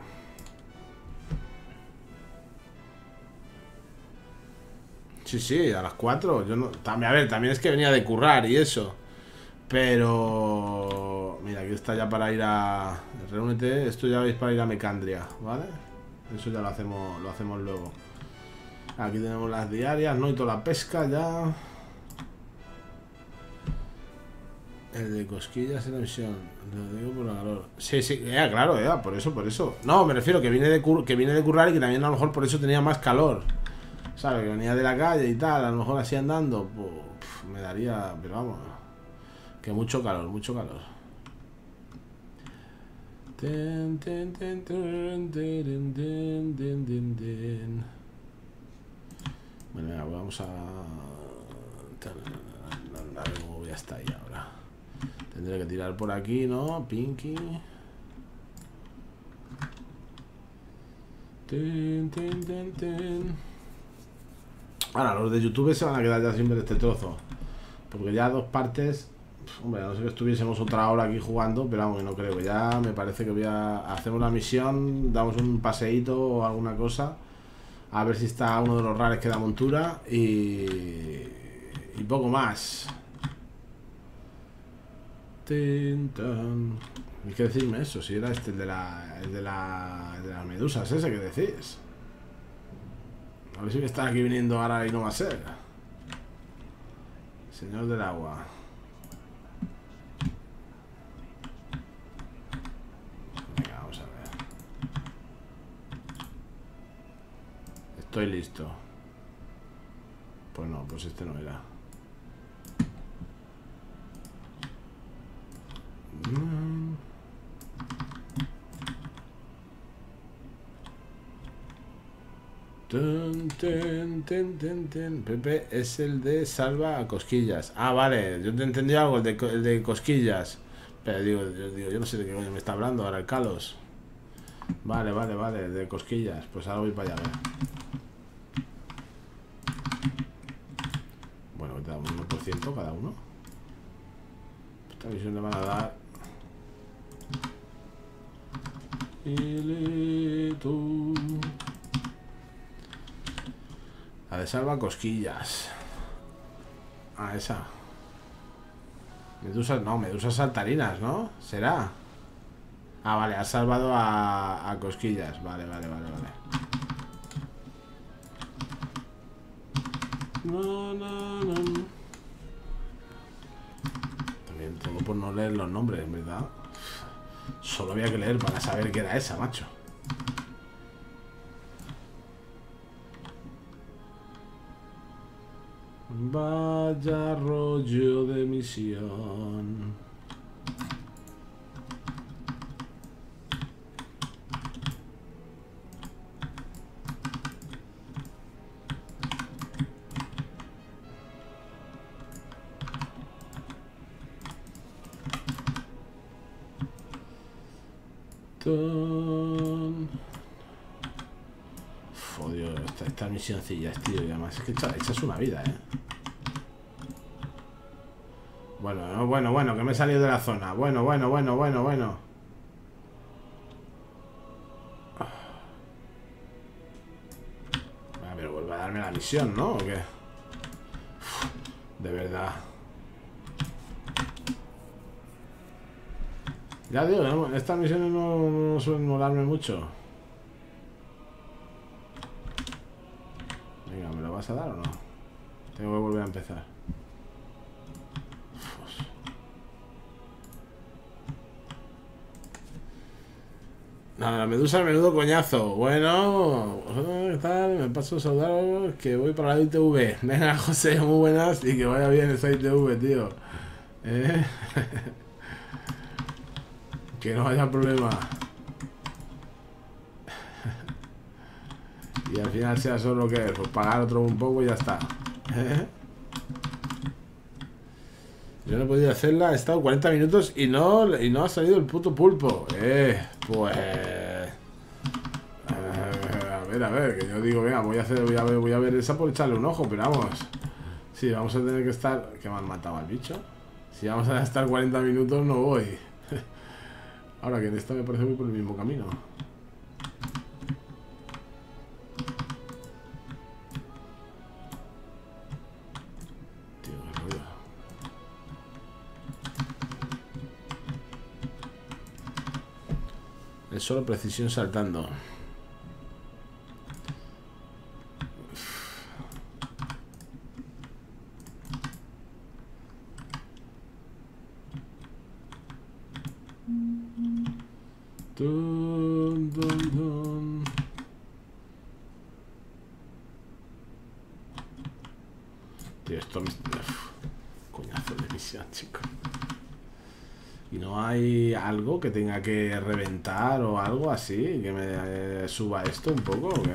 Sí, sí, a las cuatro. Yo no, también, a ver, también es que venía de currar y eso. Pero... Mira, aquí está ya para ir a... Reúnete, esto ya veis para ir a Mecandria, ¿vale? Eso ya lo hacemos, lo hacemos luego. Aquí tenemos las diarias, ¿no? Y toda la pesca ya. El de cosquillas en la misión. Lo digo por la calor. Sí, sí, ya, claro, ya, por eso, por eso. No, me refiero que vine de cur que vine de currar y que también a lo mejor por eso tenía más calor. ¿Sabes? Que venía de la calle y tal, a lo mejor así andando, pues pff, me daría, pero vamos, que mucho calor, mucho calor. Ten, ten, ten, ten, ten, ten, ten, ten. Bueno, venga, pues vamos a... La voy hasta ahí ahora. Tendré que tirar por aquí, ¿no? Pinky. Ten, ten, ten, ten. Ahora, los de YouTube se van a quedar ya sin ver este trozo. Porque ya dos partes... Hombre, a no ser que estuviésemos otra hora aquí jugando, pero vamos, que no creo. Ya me parece que voy a hacer una misión, damos un paseíto o alguna cosa. A ver si está uno de los rares que da montura y... y poco más. Hay que decirme eso, si era este el de, la, el de, la, el de las medusas ese que decís. A ver si me están aquí viniendo ahora y no va a ser. Señor del agua. Venga, vamos a ver. Estoy listo. Pues no, pues este no era. Mm. Ten, ten, ten, ten, ten. Pepe es el de salva a cosquillas. Ah, vale, yo te entendí algo, el de, el de cosquillas. Pero digo, yo, digo, yo no sé de qué coño me está hablando ahora el Kalos. Vale, vale, vale, el de cosquillas. Pues ahora voy para allá. Bueno, te da un uno por ciento cada uno. Esta visión le van a dar. Y tú. La de salva cosquillas. Ah, esa. Medusas, no, medusas saltarinas, ¿no? ¿Será? Ah, vale, ha salvado a, a cosquillas. Vale, vale, vale, vale. No, no, no. También todo por no leer los nombres, en verdad. Solo había que leer para saber qué era esa, macho. Vaya rollo de misión. Ton. Joder, esta, esta misioncilla, tío, y además es que esta, esta es una vida, eh. Bueno, bueno, bueno, que me he salido de la zona. Bueno, bueno, bueno, bueno, bueno. Ah, pero vuelve a darme la misión, ¿no? ¿O qué? Uf, de verdad. Ya digo, estas misiones no, no suelen molarme mucho. Venga, ¿me lo vas a dar o no? Tengo que volver a empezar. Nada, la medusa, menudo coñazo. Bueno, ¿qué tal? Me paso a saludaros que voy para la I T V. Venga, José, muy buenas y que vaya bien esa I T V, tío. ¿Eh? Que no haya problema. Y al final sea solo lo que es, pues pagar otro un poco y ya está. ¿Eh? Yo no he podido hacerla, he estado cuarenta minutos y no, y no ha salido el puto pulpo. Eh, pues... Eh, a ver, a ver, que yo digo, venga, voy a hacer, voy a ver, voy a ver esa por echarle un ojo, pero vamos. Sí, vamos a tener que estar... Que me han matado al bicho. Si vamos a estar cuarenta minutos no voy. Ahora que en esta me parece que voy por el mismo camino. Es solo precisión saltando. Dun, dun, dun. Tío, esto me... Uf, coñazo de misión, chico. ¿Y no hay algo que tenga que reventar o algo así? ¿Que me eh, suba esto un poco o qué?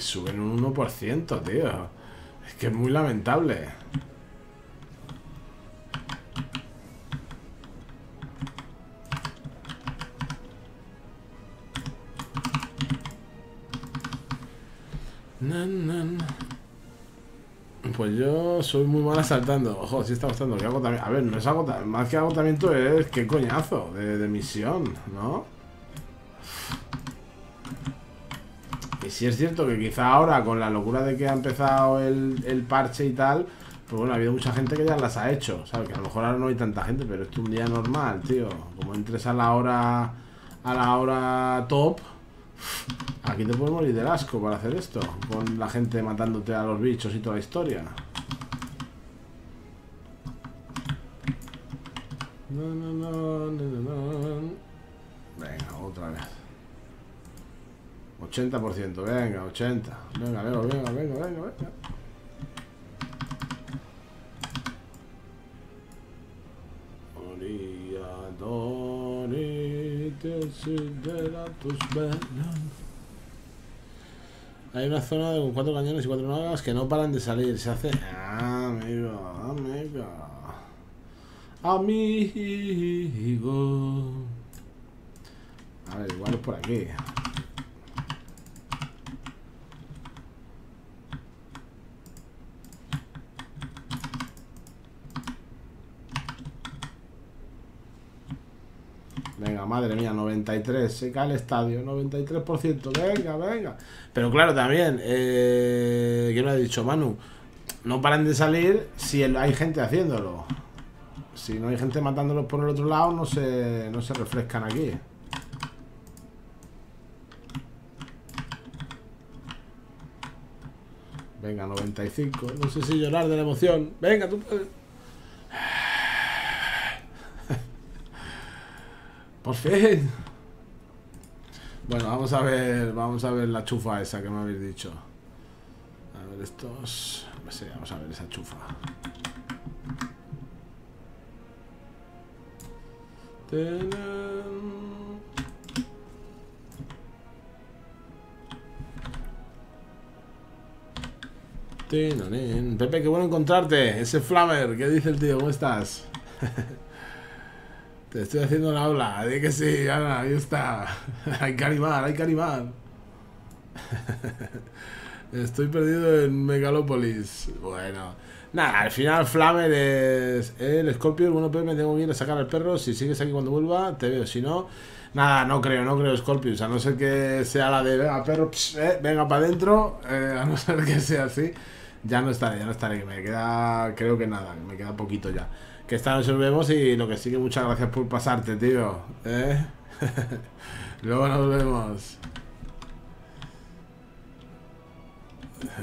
Suben un uno por ciento, tío. Es que es muy lamentable. Nan, nan. Pues yo soy muy mal saltando. Ojo, sí está gustando. Que hago también... A ver, no es agotamiento. Más que agotamiento es... Qué coñazo de, de misión, ¿no? Sí es cierto que quizá ahora, con la locura de que ha empezado el, el parche y tal, pues bueno, ha habido mucha gente que ya las ha hecho, ¿sabes? Que a lo mejor ahora no hay tanta gente, pero esto es un día normal, tío. Como entres a la hora a la hora top, aquí te puedes morir del asco para hacer esto, con la gente matándote a los bichos y toda la historia. No, no, no, no, no, no. Venga, otra vez. ochenta por ciento, venga, ochenta. Venga, venga, venga, venga, venga, venga. Orilla, dorite, sidera tus venas. Hay una zona con cuatro cañones y cuatro nagas que no paran de salir. Se hace... Ah, amigo, amigo. Amigo. A ver, igual es por aquí. Venga, madre mía, noventa y tres, se cae el estadio, noventa y tres por ciento, venga, venga. Pero claro, también, eh, ¿qué me ha dicho Manu? No paran de salir si el, hay gente haciéndolo. Si no hay gente matándolos por el otro lado, no se, no se refrescan aquí. Venga, noventa y cinco, no sé si llorar de la emoción. Venga, tú puedes... Por fin. Bueno, vamos a ver. Vamos a ver la chufa esa que me habéis dicho. A ver estos. No sé, vamos a ver esa chufa. ¡Tadán! ¡Tadán! Pepe, qué bueno encontrarte. Ese Flamer, ¿qué dice el tío? ¿Cómo estás? Te estoy haciendo la ola, di que sí, Ana, ahí está. Hay que animar, hay que animar. Estoy perdido en Megalópolis. Bueno, nada, al final Flamer es el Scorpio. Bueno, Pepe, me tengo que ir a sacar al perro. Si sigues aquí cuando vuelva, te veo. Si no, nada, no creo, no creo Scorpius. A no ser que sea la de venga, perro, psh, eh, venga para adentro. Eh, a no ser que sea así, ya no estaré, ya no estaré. Que me queda, creo que nada, que me queda poquito ya. Que esta noche nos vemos y lo que sí que muchas gracias por pasarte, tío. ¿Eh? Luego nos vemos.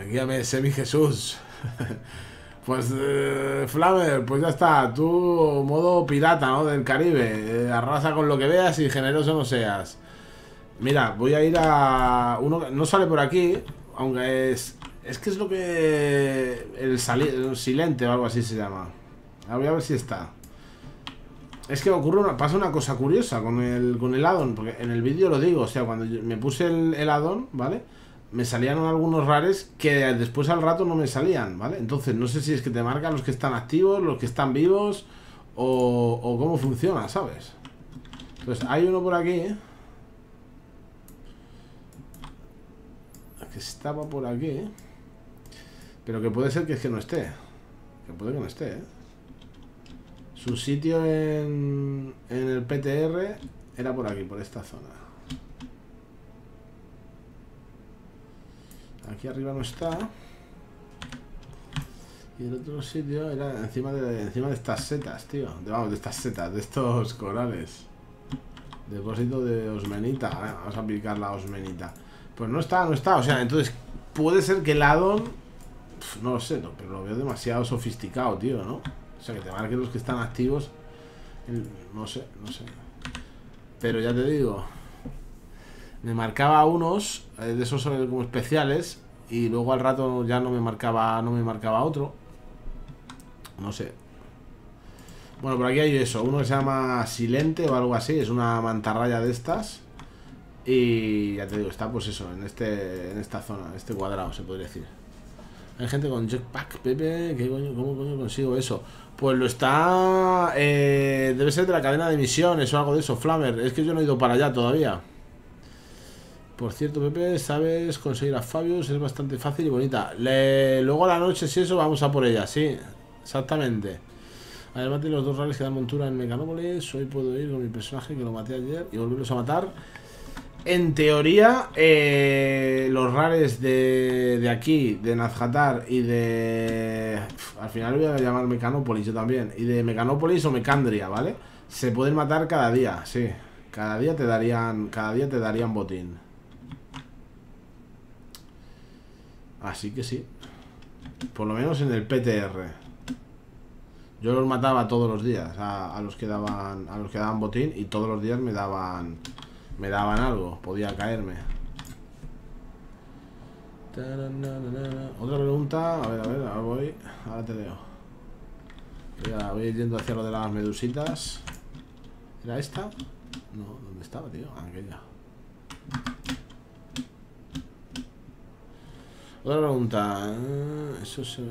Guíame, Semi Jesús. Pues, eh, Flamer, pues ya está. Tú, modo pirata, ¿no? Del Caribe. Eh, arrasa con lo que veas y generoso no seas. Mira, voy a ir a... uno no sale por aquí, aunque es... Es que es lo que... El, sali... el silente o algo así se llama. Ahora voy a ver si está. Es que ocurre una, pasa una cosa curiosa con el, con el addon, porque en el vídeo lo digo, o sea, cuando yo me puse el, el addon, ¿vale? Me salían algunos rares que después al rato no me salían, ¿vale? Entonces no sé si es que te marcan los que están activos, los que están vivos, o, o cómo funciona, ¿sabes? Entonces hay uno por aquí, ¿eh? Que estaba por aquí, ¿eh? Pero que puede ser que es que no esté. Que puede que no esté, ¿eh? Su sitio en, en el P T R era por aquí, por esta zona. Aquí arriba no está. Y el otro sitio era encima de, encima de estas setas, tío. De, vamos, de estas setas, de estos corales. Depósito de osmenita. Vale, vamos a picar la osmenita. Pues no está, no está. O sea, entonces puede ser que el addon... No lo sé, no, pero lo veo demasiado sofisticado, tío, ¿no? O sea, que te marquen los que están activos. No sé, no sé. Pero ya te digo, me marcaba unos eh, de esos como especiales. Y luego al rato ya no me marcaba no me marcaba otro. No sé. Bueno, por aquí hay eso. Uno que se llama Silente o algo así. Es una mantarraya de estas. Y ya te digo, está pues eso, en este en esta zona, en este cuadrado, se podría decir. Hay gente con jetpack, Pepe. ¿Qué coño, ¿Cómo coño consigo eso? Pues lo está... Eh, debe ser de la cadena de misiones o algo de eso, Flamer. Es que yo no he ido para allá todavía. Por cierto, Pepe, sabes conseguir a Fabius, es bastante fácil y bonita. Le... Luego a la noche, si eso, vamos a por ella, sí. Exactamente. Ayer maté los dos rares que dan montura en Mecanópolis. Hoy puedo ir con mi personaje que lo maté ayer y volverlos a matar. En teoría, eh, los rares de, de aquí, de Nazjatar y de... Al final voy a llamar Mecanópolis yo también. Y de Mecanópolis o Mecandria, ¿vale? Se pueden matar cada día, sí. Cada día te darían, cada día te darían botín. Así que sí. Por lo menos en el P T R. Yo los mataba todos los días a, a los que daban a los que daban botín y todos los días me daban me daban algo, podía caerme. Otra pregunta, a ver, a ver, ahora voy, ahora te leo. Ya voy yendo hacia lo de las medusitas. ¿Era esta? No, ¿dónde estaba, tío? Aquella. Otra pregunta. Eso se...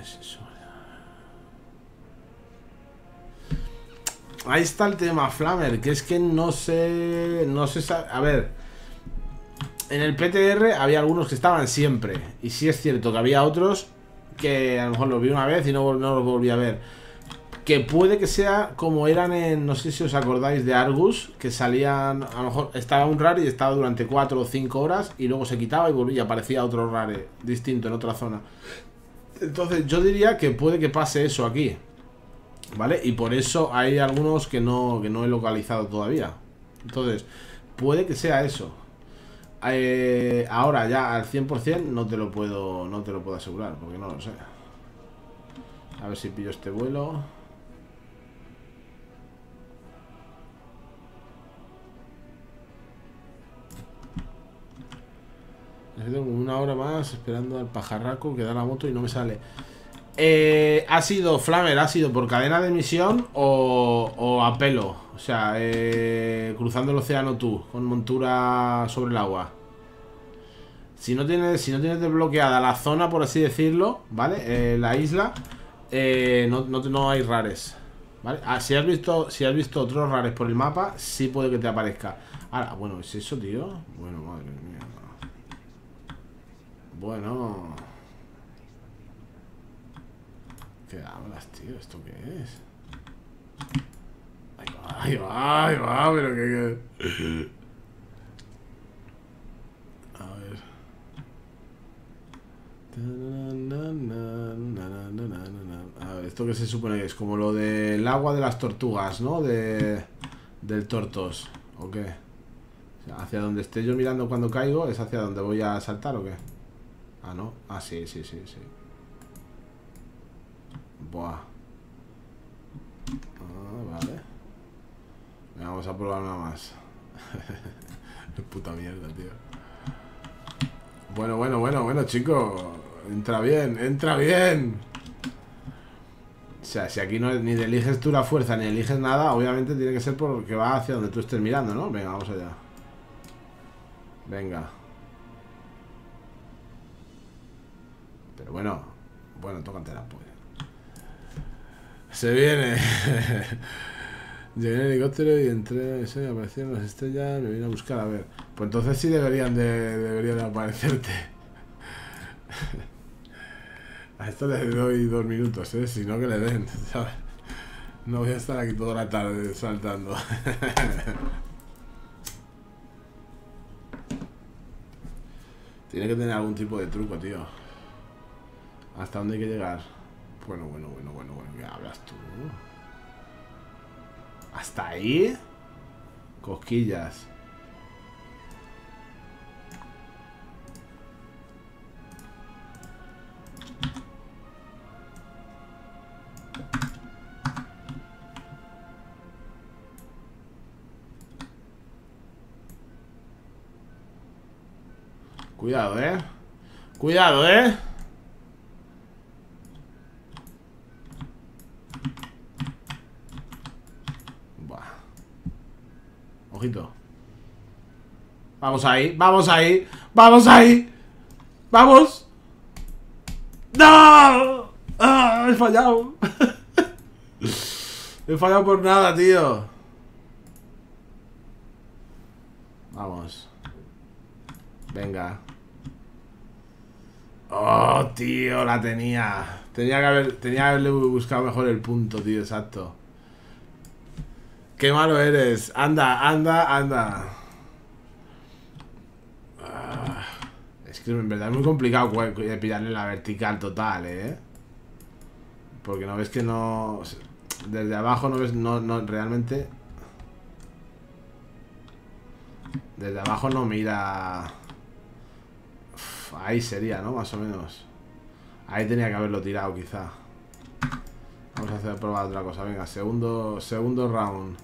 es eso. Ahí está el tema, Flamer, que es que no sé... No sé... A ver... En el P T R había algunos que estaban siempre. Y sí es cierto que había otros que a lo mejor los vi una vez y no, no los volví a ver. Que puede que sea como eran en... No sé si os acordáis de Argus, que salían... A lo mejor estaba un rare y estaba durante cuatro o cinco horas y luego se quitaba y volvía y aparecía otro rare distinto en otra zona. Entonces yo diría que puede que pase eso aquí, ¿vale? Y por eso hay algunos que no, que no he localizado todavía. Entonces puede que sea eso. eh, Ahora ya al cien por cien no te lo puedo, no te lo puedo asegurar, porque no lo sé. A ver si pillo este vuelo. Necesito como una hora más esperando al pajarraco que da la moto y no me sale. Eh, ha sido, Flamer, ha sido por cadena de misión o, o a pelo. O sea, eh, cruzando el océano tú, con montura sobre el agua. Si no tienes, si no tienes desbloqueada la zona, por así decirlo, ¿vale? Eh, la isla, eh, no, no, no hay rares, ¿vale? Ah, si has visto, si has visto otros rares por el mapa, sí puede que te aparezca. Ahora, bueno, ¿es eso, tío? Bueno, madre mía. Bueno, ¿qué hablas, tío? ¿Esto qué es? Ahí va, ahí va, ahí va, pero qué, qué... A ver. A ver, esto que se supone que es como lo del agua de las tortugas, ¿no? De... Del tortos, ¿o qué? O sea, hacia donde esté yo mirando cuando caigo, ¿es hacia donde voy a saltar o qué? Ah, ¿no? Ah, sí, sí, sí, sí. Buah. Ah, vale. Venga, vamos a probar una más. Puta mierda, tío. Bueno, bueno, bueno, bueno, chico. Entra bien, entra bien. O sea, si aquí no ni eliges tú la fuerza ni eliges nada, obviamente tiene que ser porque va hacia donde tú estés mirando, ¿no? Venga, vamos allá. Venga. Pero bueno, bueno, tócate la polla. Se viene. Llegué en el helicóptero y entré, ¿sí? Aparecieron las estrellas, me vine a buscar, a ver. Pues entonces sí deberían de, deberían de aparecerte. A esto le doy dos minutos, ¿eh? Si no, que le den, ¿sabes? No voy a estar aquí toda la tarde saltando. Tiene que tener algún tipo de truco, tío. ¿Hasta dónde hay que llegar? Bueno, bueno, bueno, bueno, bueno. ¿Qué hablas tú? ¿Hasta ahí? Cosquillas. Cuidado, eh. Cuidado, eh. Buah. Ojito. Vamos ahí, vamos ahí, vamos ahí. Vamos. ¡No! ¡Ah! He fallado. He fallado por nada, tío. Vamos. Venga. Oh, tío, la tenía. Tenía que haber, tenía que haberle buscado mejor el punto, tío, exacto. Qué malo eres. Anda, anda, anda. Ah, es que en verdad es muy complicado pillarle la vertical total, ¿eh? Porque no ves que no... Desde abajo no ves... No, no, realmente... Desde abajo no mira... Ahí sería, ¿no? Más o menos. Ahí tenía que haberlo tirado, quizá. Vamos a hacer probar otra cosa. Venga, segundo, segundo round.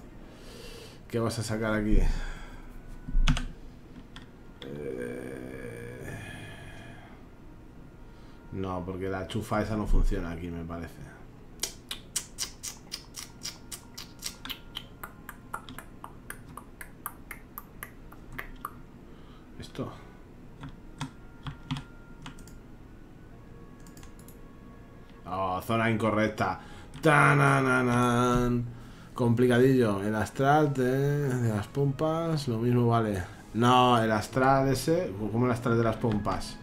¿Qué vas a sacar aquí? Eh... No, porque la chufa esa no funciona aquí, me parece. Esto. Oh, zona incorrecta. Tanananan. Complicadillo. El astral de, de las pompas. Lo mismo vale. No, el astral ese. Como el astral de las pompas.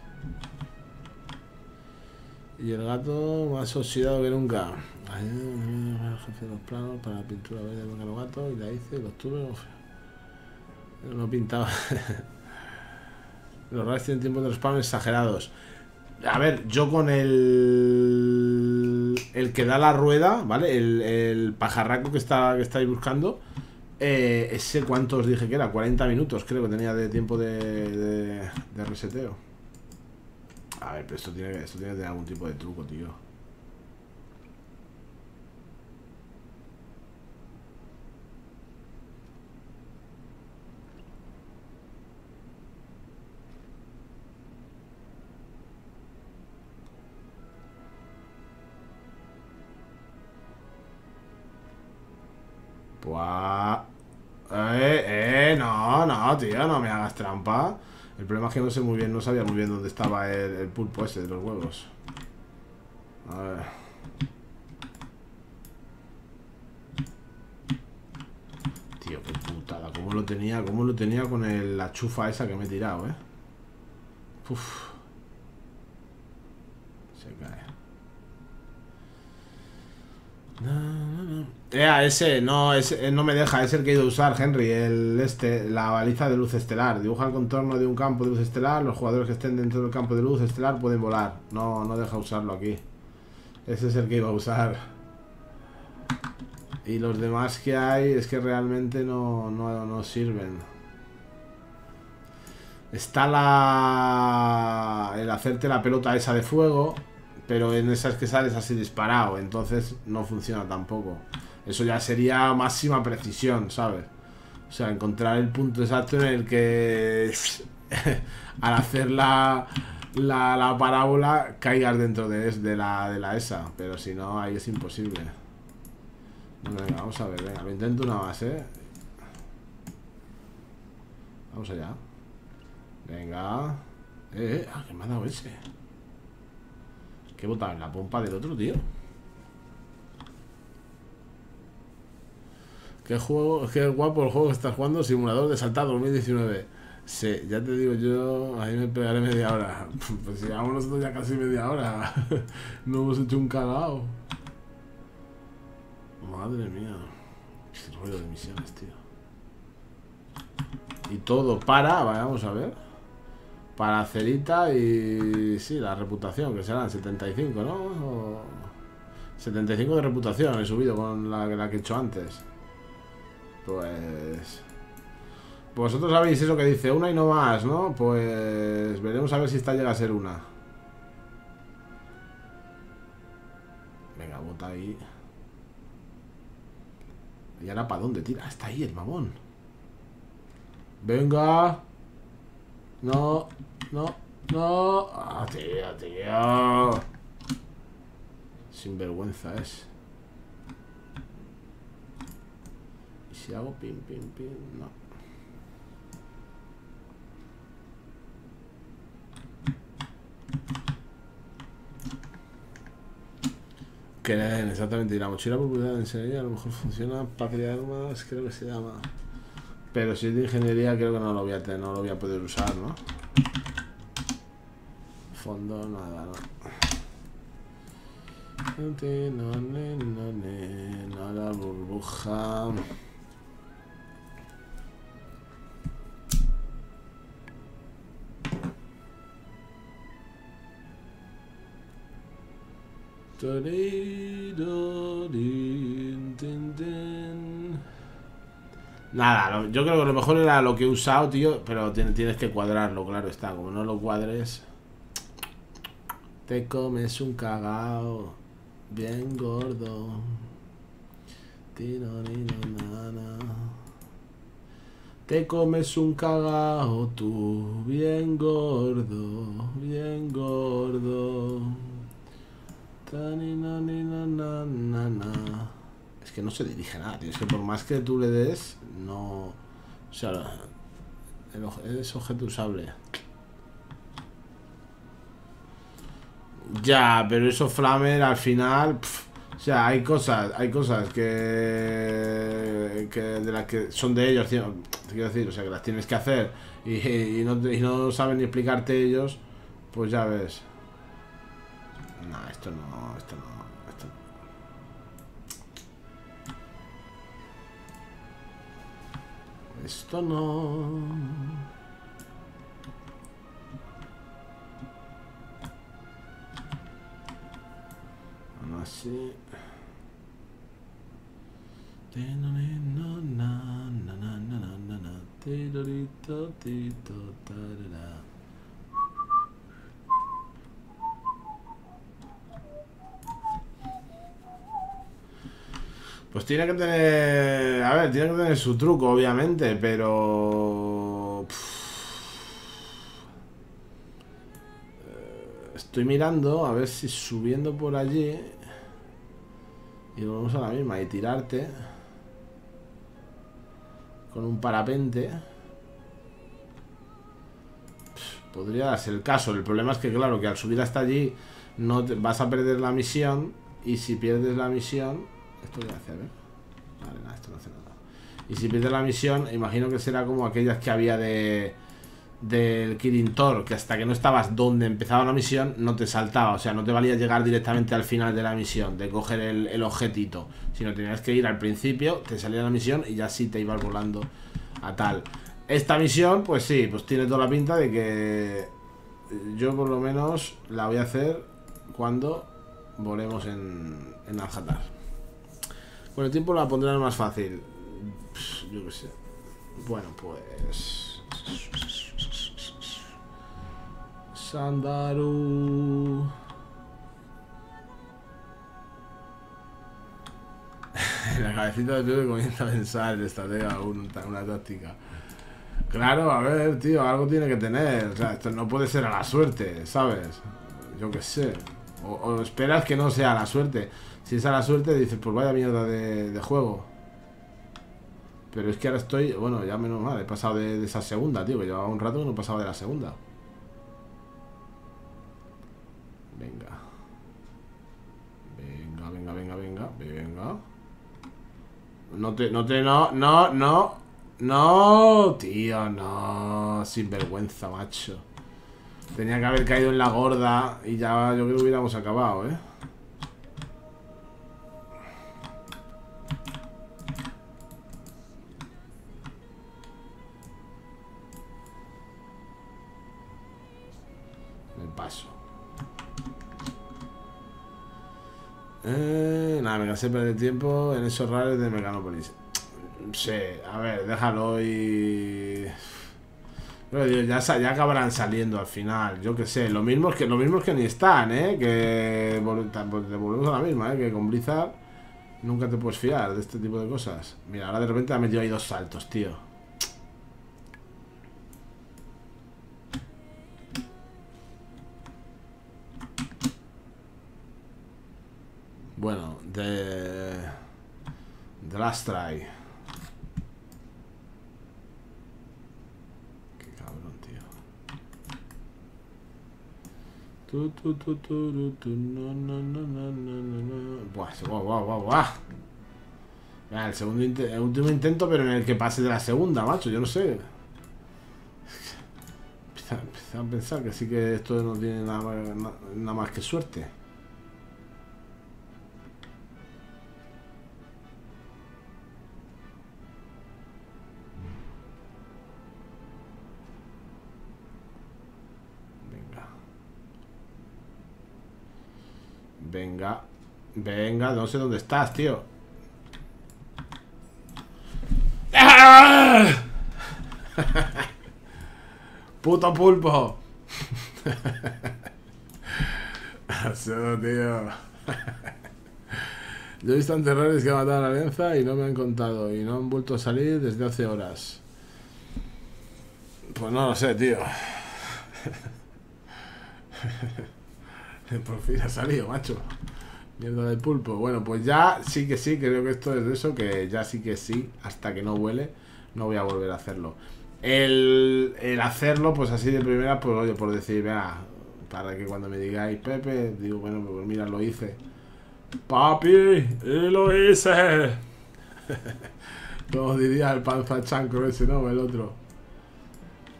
Y el gato más oxidado que nunca. Ayer los planos para la pintura verde de los gatos. Y la hice, los tuve. No pintaba. Los rayos tienen tiempo de los planos exagerados. A ver, yo con el... El que da la rueda, ¿vale? El, el pajarraco que, está, que estáis buscando. Eh, ese cuánto os dije que era, cuarenta minutos creo que tenía de tiempo de, de, de reseteo. A ver, pero esto tiene, esto tiene que tener algún tipo de truco, tío. Buah. Eh, eh, no, no, tío, no me hagas trampa. El problema es que no sé muy bien, no sabía muy bien dónde estaba el, el pulpo ese de los huevos. A ver. Tío, qué putada, cómo lo tenía, cómo lo tenía con el, la chufa esa que me he tirado, eh. Uf. Se cae. No, no, no. Eh, ese, no, ese no me deja, es el que he ido a usar, Henry, el este, la baliza de luz estelar. Dibuja el contorno de un campo de luz estelar, los jugadores que estén dentro del campo de luz estelar pueden volar. No, no deja usarlo aquí. Ese es el que iba a usar. Y los demás que hay es que realmente no, no, no sirven. Está la... el hacerte la pelota esa de fuego... Pero en esas que sales así disparado, entonces no funciona tampoco. Eso ya sería máxima precisión, ¿sabes? O sea, encontrar el punto exacto en el que al hacer la, la, la parábola caigas dentro de, de, la, de la esa. Pero si no, ahí es imposible. Bueno, venga, vamos a ver, venga, lo intento una más, ¿eh? Vamos allá. Venga. Eh, eh, ah, que me ha dado ese. ¿Qué he botado en la pompa del otro, tío? ¿Qué juego? Qué guapo el juego que estás jugando. Simulador de saltar dos mil diecinueve. Sí, ya te digo yo. Ahí me pegaré media hora. Pues llevamos nosotros ya casi media hora. No hemos hecho un cagao. Madre mía. Qué rollo de misiones, tío. Y todo para, vamos a ver. Para Cerita y... Sí, la reputación, que serán setenta y cinco, ¿no? O... setenta y cinco de reputación he subido con la, la que he hecho antes. Pues... Vosotros sabéis eso que dice, una y no más, ¿no? Pues... Veremos a ver si esta llega a ser una. Venga, bota ahí. ¿Y ahora para dónde tira? Está ahí el mamón. Venga. No, no, no. Ah, tío, tío. Sinvergüenza es. Y si hago pim, pim, pim, no. Creen, exactamente. Y la mochila popular de ingeniería a lo mejor funciona para crear armas, creo que se llama. Pero si es de ingeniería creo que no lo voy a tener, no lo voy a poder usar, ¿no? Fondo, nada, no. No la burbuja. Nada, yo creo que lo mejor era lo que he usado, tío. Pero tienes que cuadrarlo, claro está. Como no lo cuadres, te comes un cagao bien gordo. Te comes un cagao tú, bien gordo, bien gordo. Es que no se dirige nada, tío. Es que por más que tú le des, no. O sea, el es objeto usable. Ya, pero eso Flamer al final. Pff, o sea, hay cosas, hay cosas que, que de las que son de ellos, tío, te quiero decir, o sea, que las tienes que hacer y, y, no, y no saben ni explicarte ellos, pues ya ves. No, esto no, esto no, esto no. Esto no. No así. Pues tiene que tener... A ver, tiene que tener su truco, obviamente, pero... Pff. Estoy mirando, a ver si subiendo por allí... Y volvemos a la misma, y tirarte... Con un parapente... Pff, podría ser el caso, el problema es que, claro, que al subir hasta allí... no te... vas a perder la misión, y si pierdes la misión... Esto voy a hacer, ¿eh? Vale, nada, esto no hace nada. Y si pierdes la misión, imagino que será como aquellas que había de... Del Kirin Tor, que hasta que no estabas donde empezaba la misión, no te saltaba. O sea, no te valía llegar directamente al final de la misión, de coger el, el objetito. Sino tenías que ir al principio, te salía la misión y ya sí te ibas volando a tal. Esta misión, pues sí, pues tiene toda la pinta de que... Yo por lo menos la voy a hacer cuando volemos en, en Nazjatar. Con el tiempo la pondrán más fácil. Yo qué sé. Bueno, pues... Sandaru... La cabecita de Pepe comienza a pensar en estratega, una, una táctica. Claro, a ver, tío, algo tiene que tener. O sea, esto no puede ser a la suerte, ¿sabes? Yo qué sé. O, o esperas que no sea a la suerte. Si es a la suerte, dices, pues vaya mierda de, de juego. Pero es que ahora estoy... Bueno, ya menos mal, he pasado de, de esa segunda, tío. Que llevaba un rato que no pasaba de la segunda. Venga. Venga, venga, venga, venga. Venga. No te... No, te, no, no, no. No, tío, no. Sinvergüenza, macho. Tenía que haber caído en la gorda y ya yo creo que hubiéramos acabado, ¿eh? paso. Eh, nada, me cansé de perder tiempo en esos rares de Mecanopolis. Sí, a ver, déjalo y... Pero ya, ya acabarán saliendo al final, yo que sé. Lo mismo es que, lo mismo es que ni están, ¿eh? Que volvemos a la misma, ¿eh? Que con Blizzard nunca te puedes fiar de este tipo de cosas. Mira, ahora de repente ha metido ahí dos saltos, tío. Bueno, de... The Last Try. Tu, tu, tu, tu, tu, tu, no, no, no, no, no, no. Buah, guau, guau, guau, guau. Mira, el segundo int el último intento, pero en el que pase de la segunda, macho, yo no sé. Empiezan a pensar que sí que esto no tiene nada, nada, nada más que suerte. Venga, venga, no sé dónde estás, tío. ¡Ah! Puto pulpo. Eso, tío. Yo he visto anteriores que han matado a la alianza y no me han contado. Y no han vuelto a salir desde hace horas. Pues no lo sé, tío. Por fin ha salido, macho. Mierda de pulpo. Bueno, pues ya sí que sí, creo que esto es de eso, que ya sí que sí, hasta que no huele, no voy a volver a hacerlo. El, el hacerlo, pues así de primera, pues oye, por decir, vea, para que cuando me digáis, Pepe, digo, bueno, pues mira, lo hice. Papi, y lo hice. Como diría el panza chancro ese, ¿no? El otro.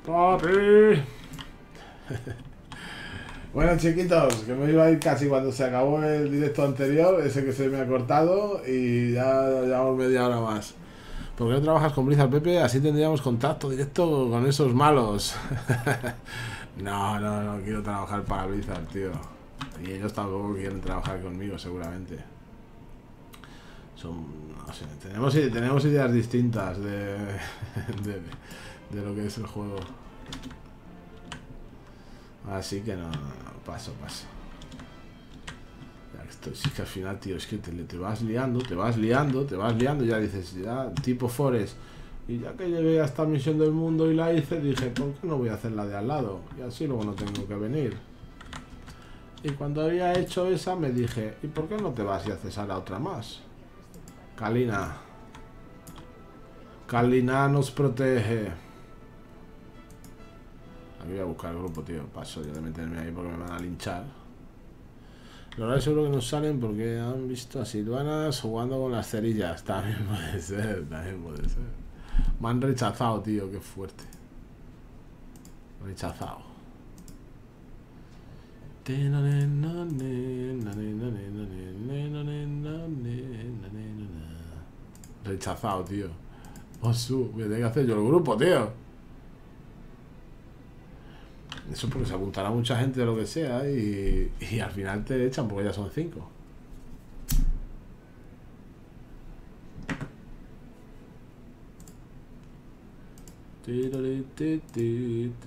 Papi. Bueno, chiquitos, que me iba a ir casi cuando se acabó el directo anterior, ese que se me ha cortado, y ya llevamos media hora más. ¿Por qué no trabajas con Blizzard, Pepe? Así tendríamos contacto directo con esos malos. No, no, no quiero trabajar para Blizzard, tío. Y ellos tampoco quieren trabajar conmigo, seguramente. Son, no sé, tenemos, tenemos ideas distintas de, de, de lo que es el juego. Así que no, no, no, paso, paso. Ya estoy, sí que al final, tío, es que te, te vas liando, te vas liando, te vas liando. Ya dices, ya, tipo Forest. Y ya que llegué a esta misión del mundo y la hice, dije, ¿por qué no voy a hacer la de al lado? Y así luego no tengo que venir. Y cuando había hecho esa, me dije, ¿y por qué no te vas y haces a la otra más? Kalina. Kalina nos protege. Voy a buscar el grupo, tío. Paso yo de meterme ahí porque me van a linchar. Los raros seguro que no salen porque han visto a Silvanas jugando con las cerillas. También puede ser, también puede ser. Me han rechazado, tío. Qué fuerte. Rechazado. Rechazado, tío. Osu, voy a tener que hacer yo el grupo, tío. Eso es porque se apuntará mucha gente de lo que sea y, y al final te echan porque ya son cinco.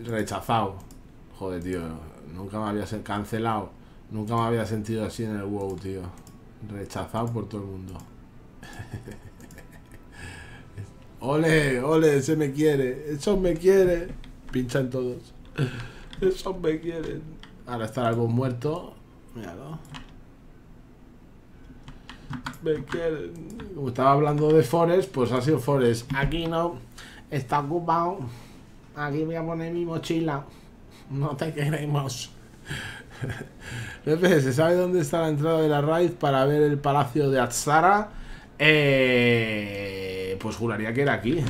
Rechazado. Joder, tío. Nunca me había cancelado. Nunca me había sentido así en el WoW, tío. Rechazado por todo el mundo. Ole, ole, ese me quiere. Eso me quiere. Pinchan todos. Esos me quieren. Ahora estará algo muerto. Míralo. Me quieren. Como estaba hablando de Forest, pues ha sido Forest. Aquí no. Está ocupado. Aquí voy a poner mi mochila. No te queremos. ¿Se sabe dónde está la entrada de la raid para ver el palacio de Atsara? Eh, pues juraría que era aquí.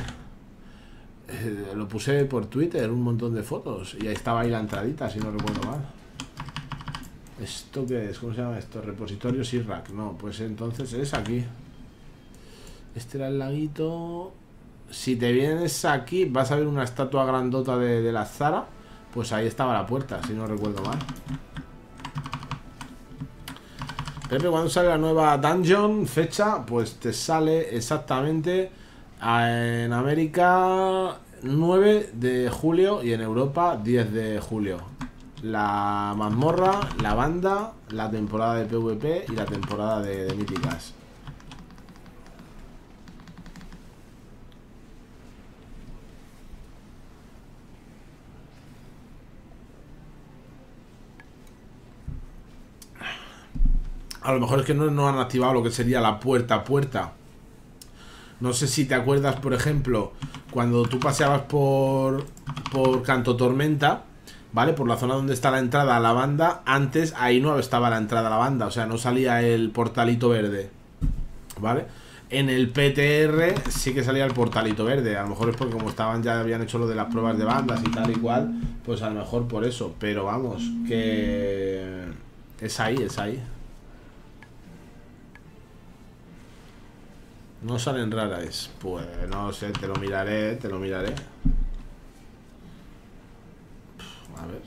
Lo puse por Twitter, un montón de fotos. Y ahí estaba ahí la entradita, si no recuerdo mal. ¿Esto qué es? ¿Cómo se llama esto? Repositorio Sirrak. No, pues entonces es aquí. Este era el laguito. Si te vienes aquí, vas a ver una estatua grandota de, de la Zara. Pues ahí estaba la puerta, si no recuerdo mal. Pepe, ¿cuándo sale la nueva dungeon? Fecha, pues te sale exactamente en América nueve de julio y en Europa diez de julio. La mazmorra, la banda, la temporada de PvP y la temporada de, de míticas. A lo mejor es que no, no han activado lo que sería la puerta a puerta. No sé si te acuerdas, por ejemplo, cuando tú paseabas por, por Canto Tormenta, ¿vale? Por la zona donde está la entrada a la banda, antes ahí no estaba la entrada a la banda, o sea, no salía el portalito verde, ¿vale? En el P T R sí que salía el portalito verde, a lo mejor es porque como estaban ya habían hecho lo de las pruebas de bandas y tal y cual, pues a lo mejor por eso, pero vamos, que es ahí, es ahí. No salen raras. Pues no sé, te lo miraré, te lo miraré. A ver.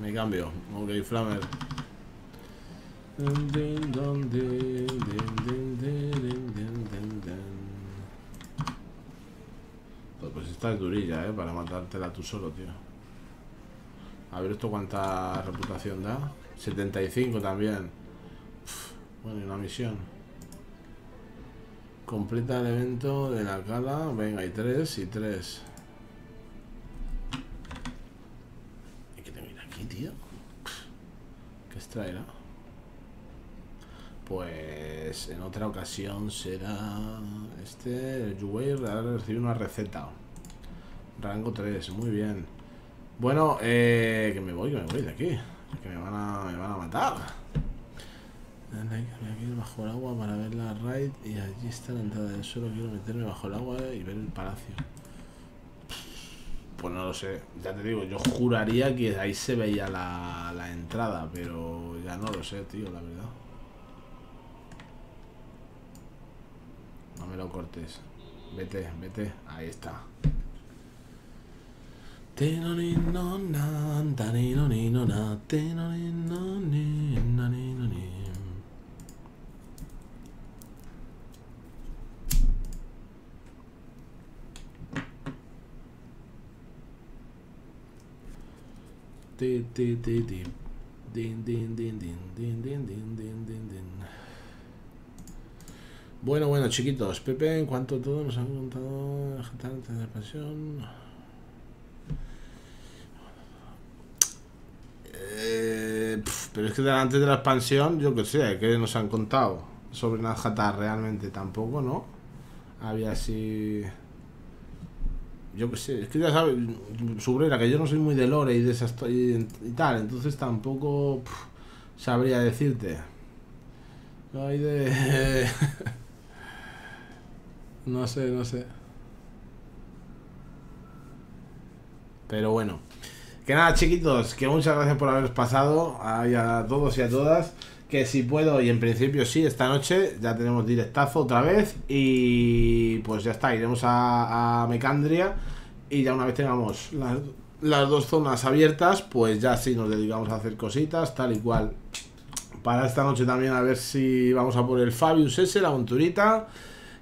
Me cambio. Ok, Flamer. Pues esta es durilla, eh, para matártela tú solo, tío. A ver esto cuánta reputación da. setenta y cinco también. Bueno, y una misión. Completa el evento de la cala. Venga, y tres, y tres. Hay que tener aquí, tío. ¿Qué extraerá? Pues en otra ocasión será... Este, el Yuwei, recibir una receta. Rango tres, muy bien. Bueno, eh, que me voy, que me voy de aquí. Que me van a, me van a matar. Hay que ir bajo el agua para ver la raid. Y allí está la entrada del suelo. Quiero meterme bajo el agua y ver el palacio. Pues no lo sé. Ya te digo, yo juraría que ahí se veía la, la entrada. Pero ya no lo sé, tío, la verdad. No me lo cortes. Vete, vete. Ahí está. Din, din, din, din, din, din, din, din, din, din, din. Bueno, bueno, chiquitos. Pepe, en cuanto todo nos han contado antes de la expansión. Eh, pero es que antes de la expansión, yo que sé, que nos han contado sobre Nazjatar realmente tampoco, ¿no? Había así. Yo que sé, es que ya sabes, Subrera, que yo no soy muy de lore y de esas y, y tal, entonces tampoco pff, sabría decirte. No hay de... no sé, no sé. Pero bueno. Que nada, chiquitos, que muchas gracias por haberos pasado, a, a todos y a todas. Que si puedo, y en principio sí, esta noche ya tenemos directazo otra vez. Y pues ya está, iremos a, a Mecandria. Y ya una vez tengamos las, las dos zonas abiertas, pues ya sí nos dedicamos a hacer cositas, tal y cual. Para esta noche también a ver si vamos a por el Fabius ese, la monturita.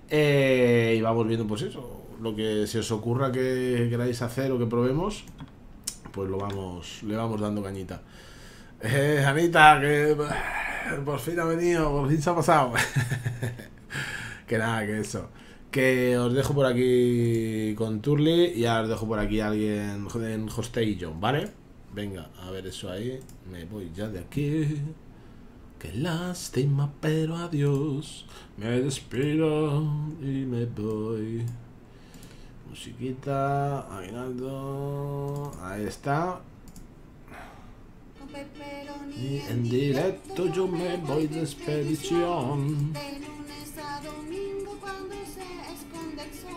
eh, Y vamos viendo pues eso, lo que se os ocurra que queráis hacer o que probemos. Pues lo vamos, le vamos dando cañita. Eh, Anita, que por fin ha venido, por fin se ha pasado. Que nada, que eso. Que os dejo por aquí con Turli y ahora os dejo por aquí a alguien en Hostation, ¿vale? Venga, a ver eso ahí. Me voy ya de aquí. Qué lástima, pero adiós. Me despido y me voy. Musiquita, Aguinaldo. Ahí está. Y en directo yo me voy de expedición. De lunes a domingo cuando se esconde el sol.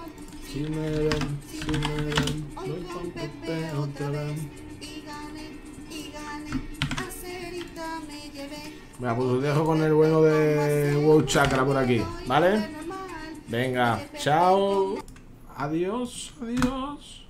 Si me ven, si me ven, voy con Pepe otra vez. Y gané, y gané, a Cerita me llevé. Mira, pues os dejo con el bueno de WoW Chakra por aquí, ¿vale? Venga, chao. Adiós, adiós.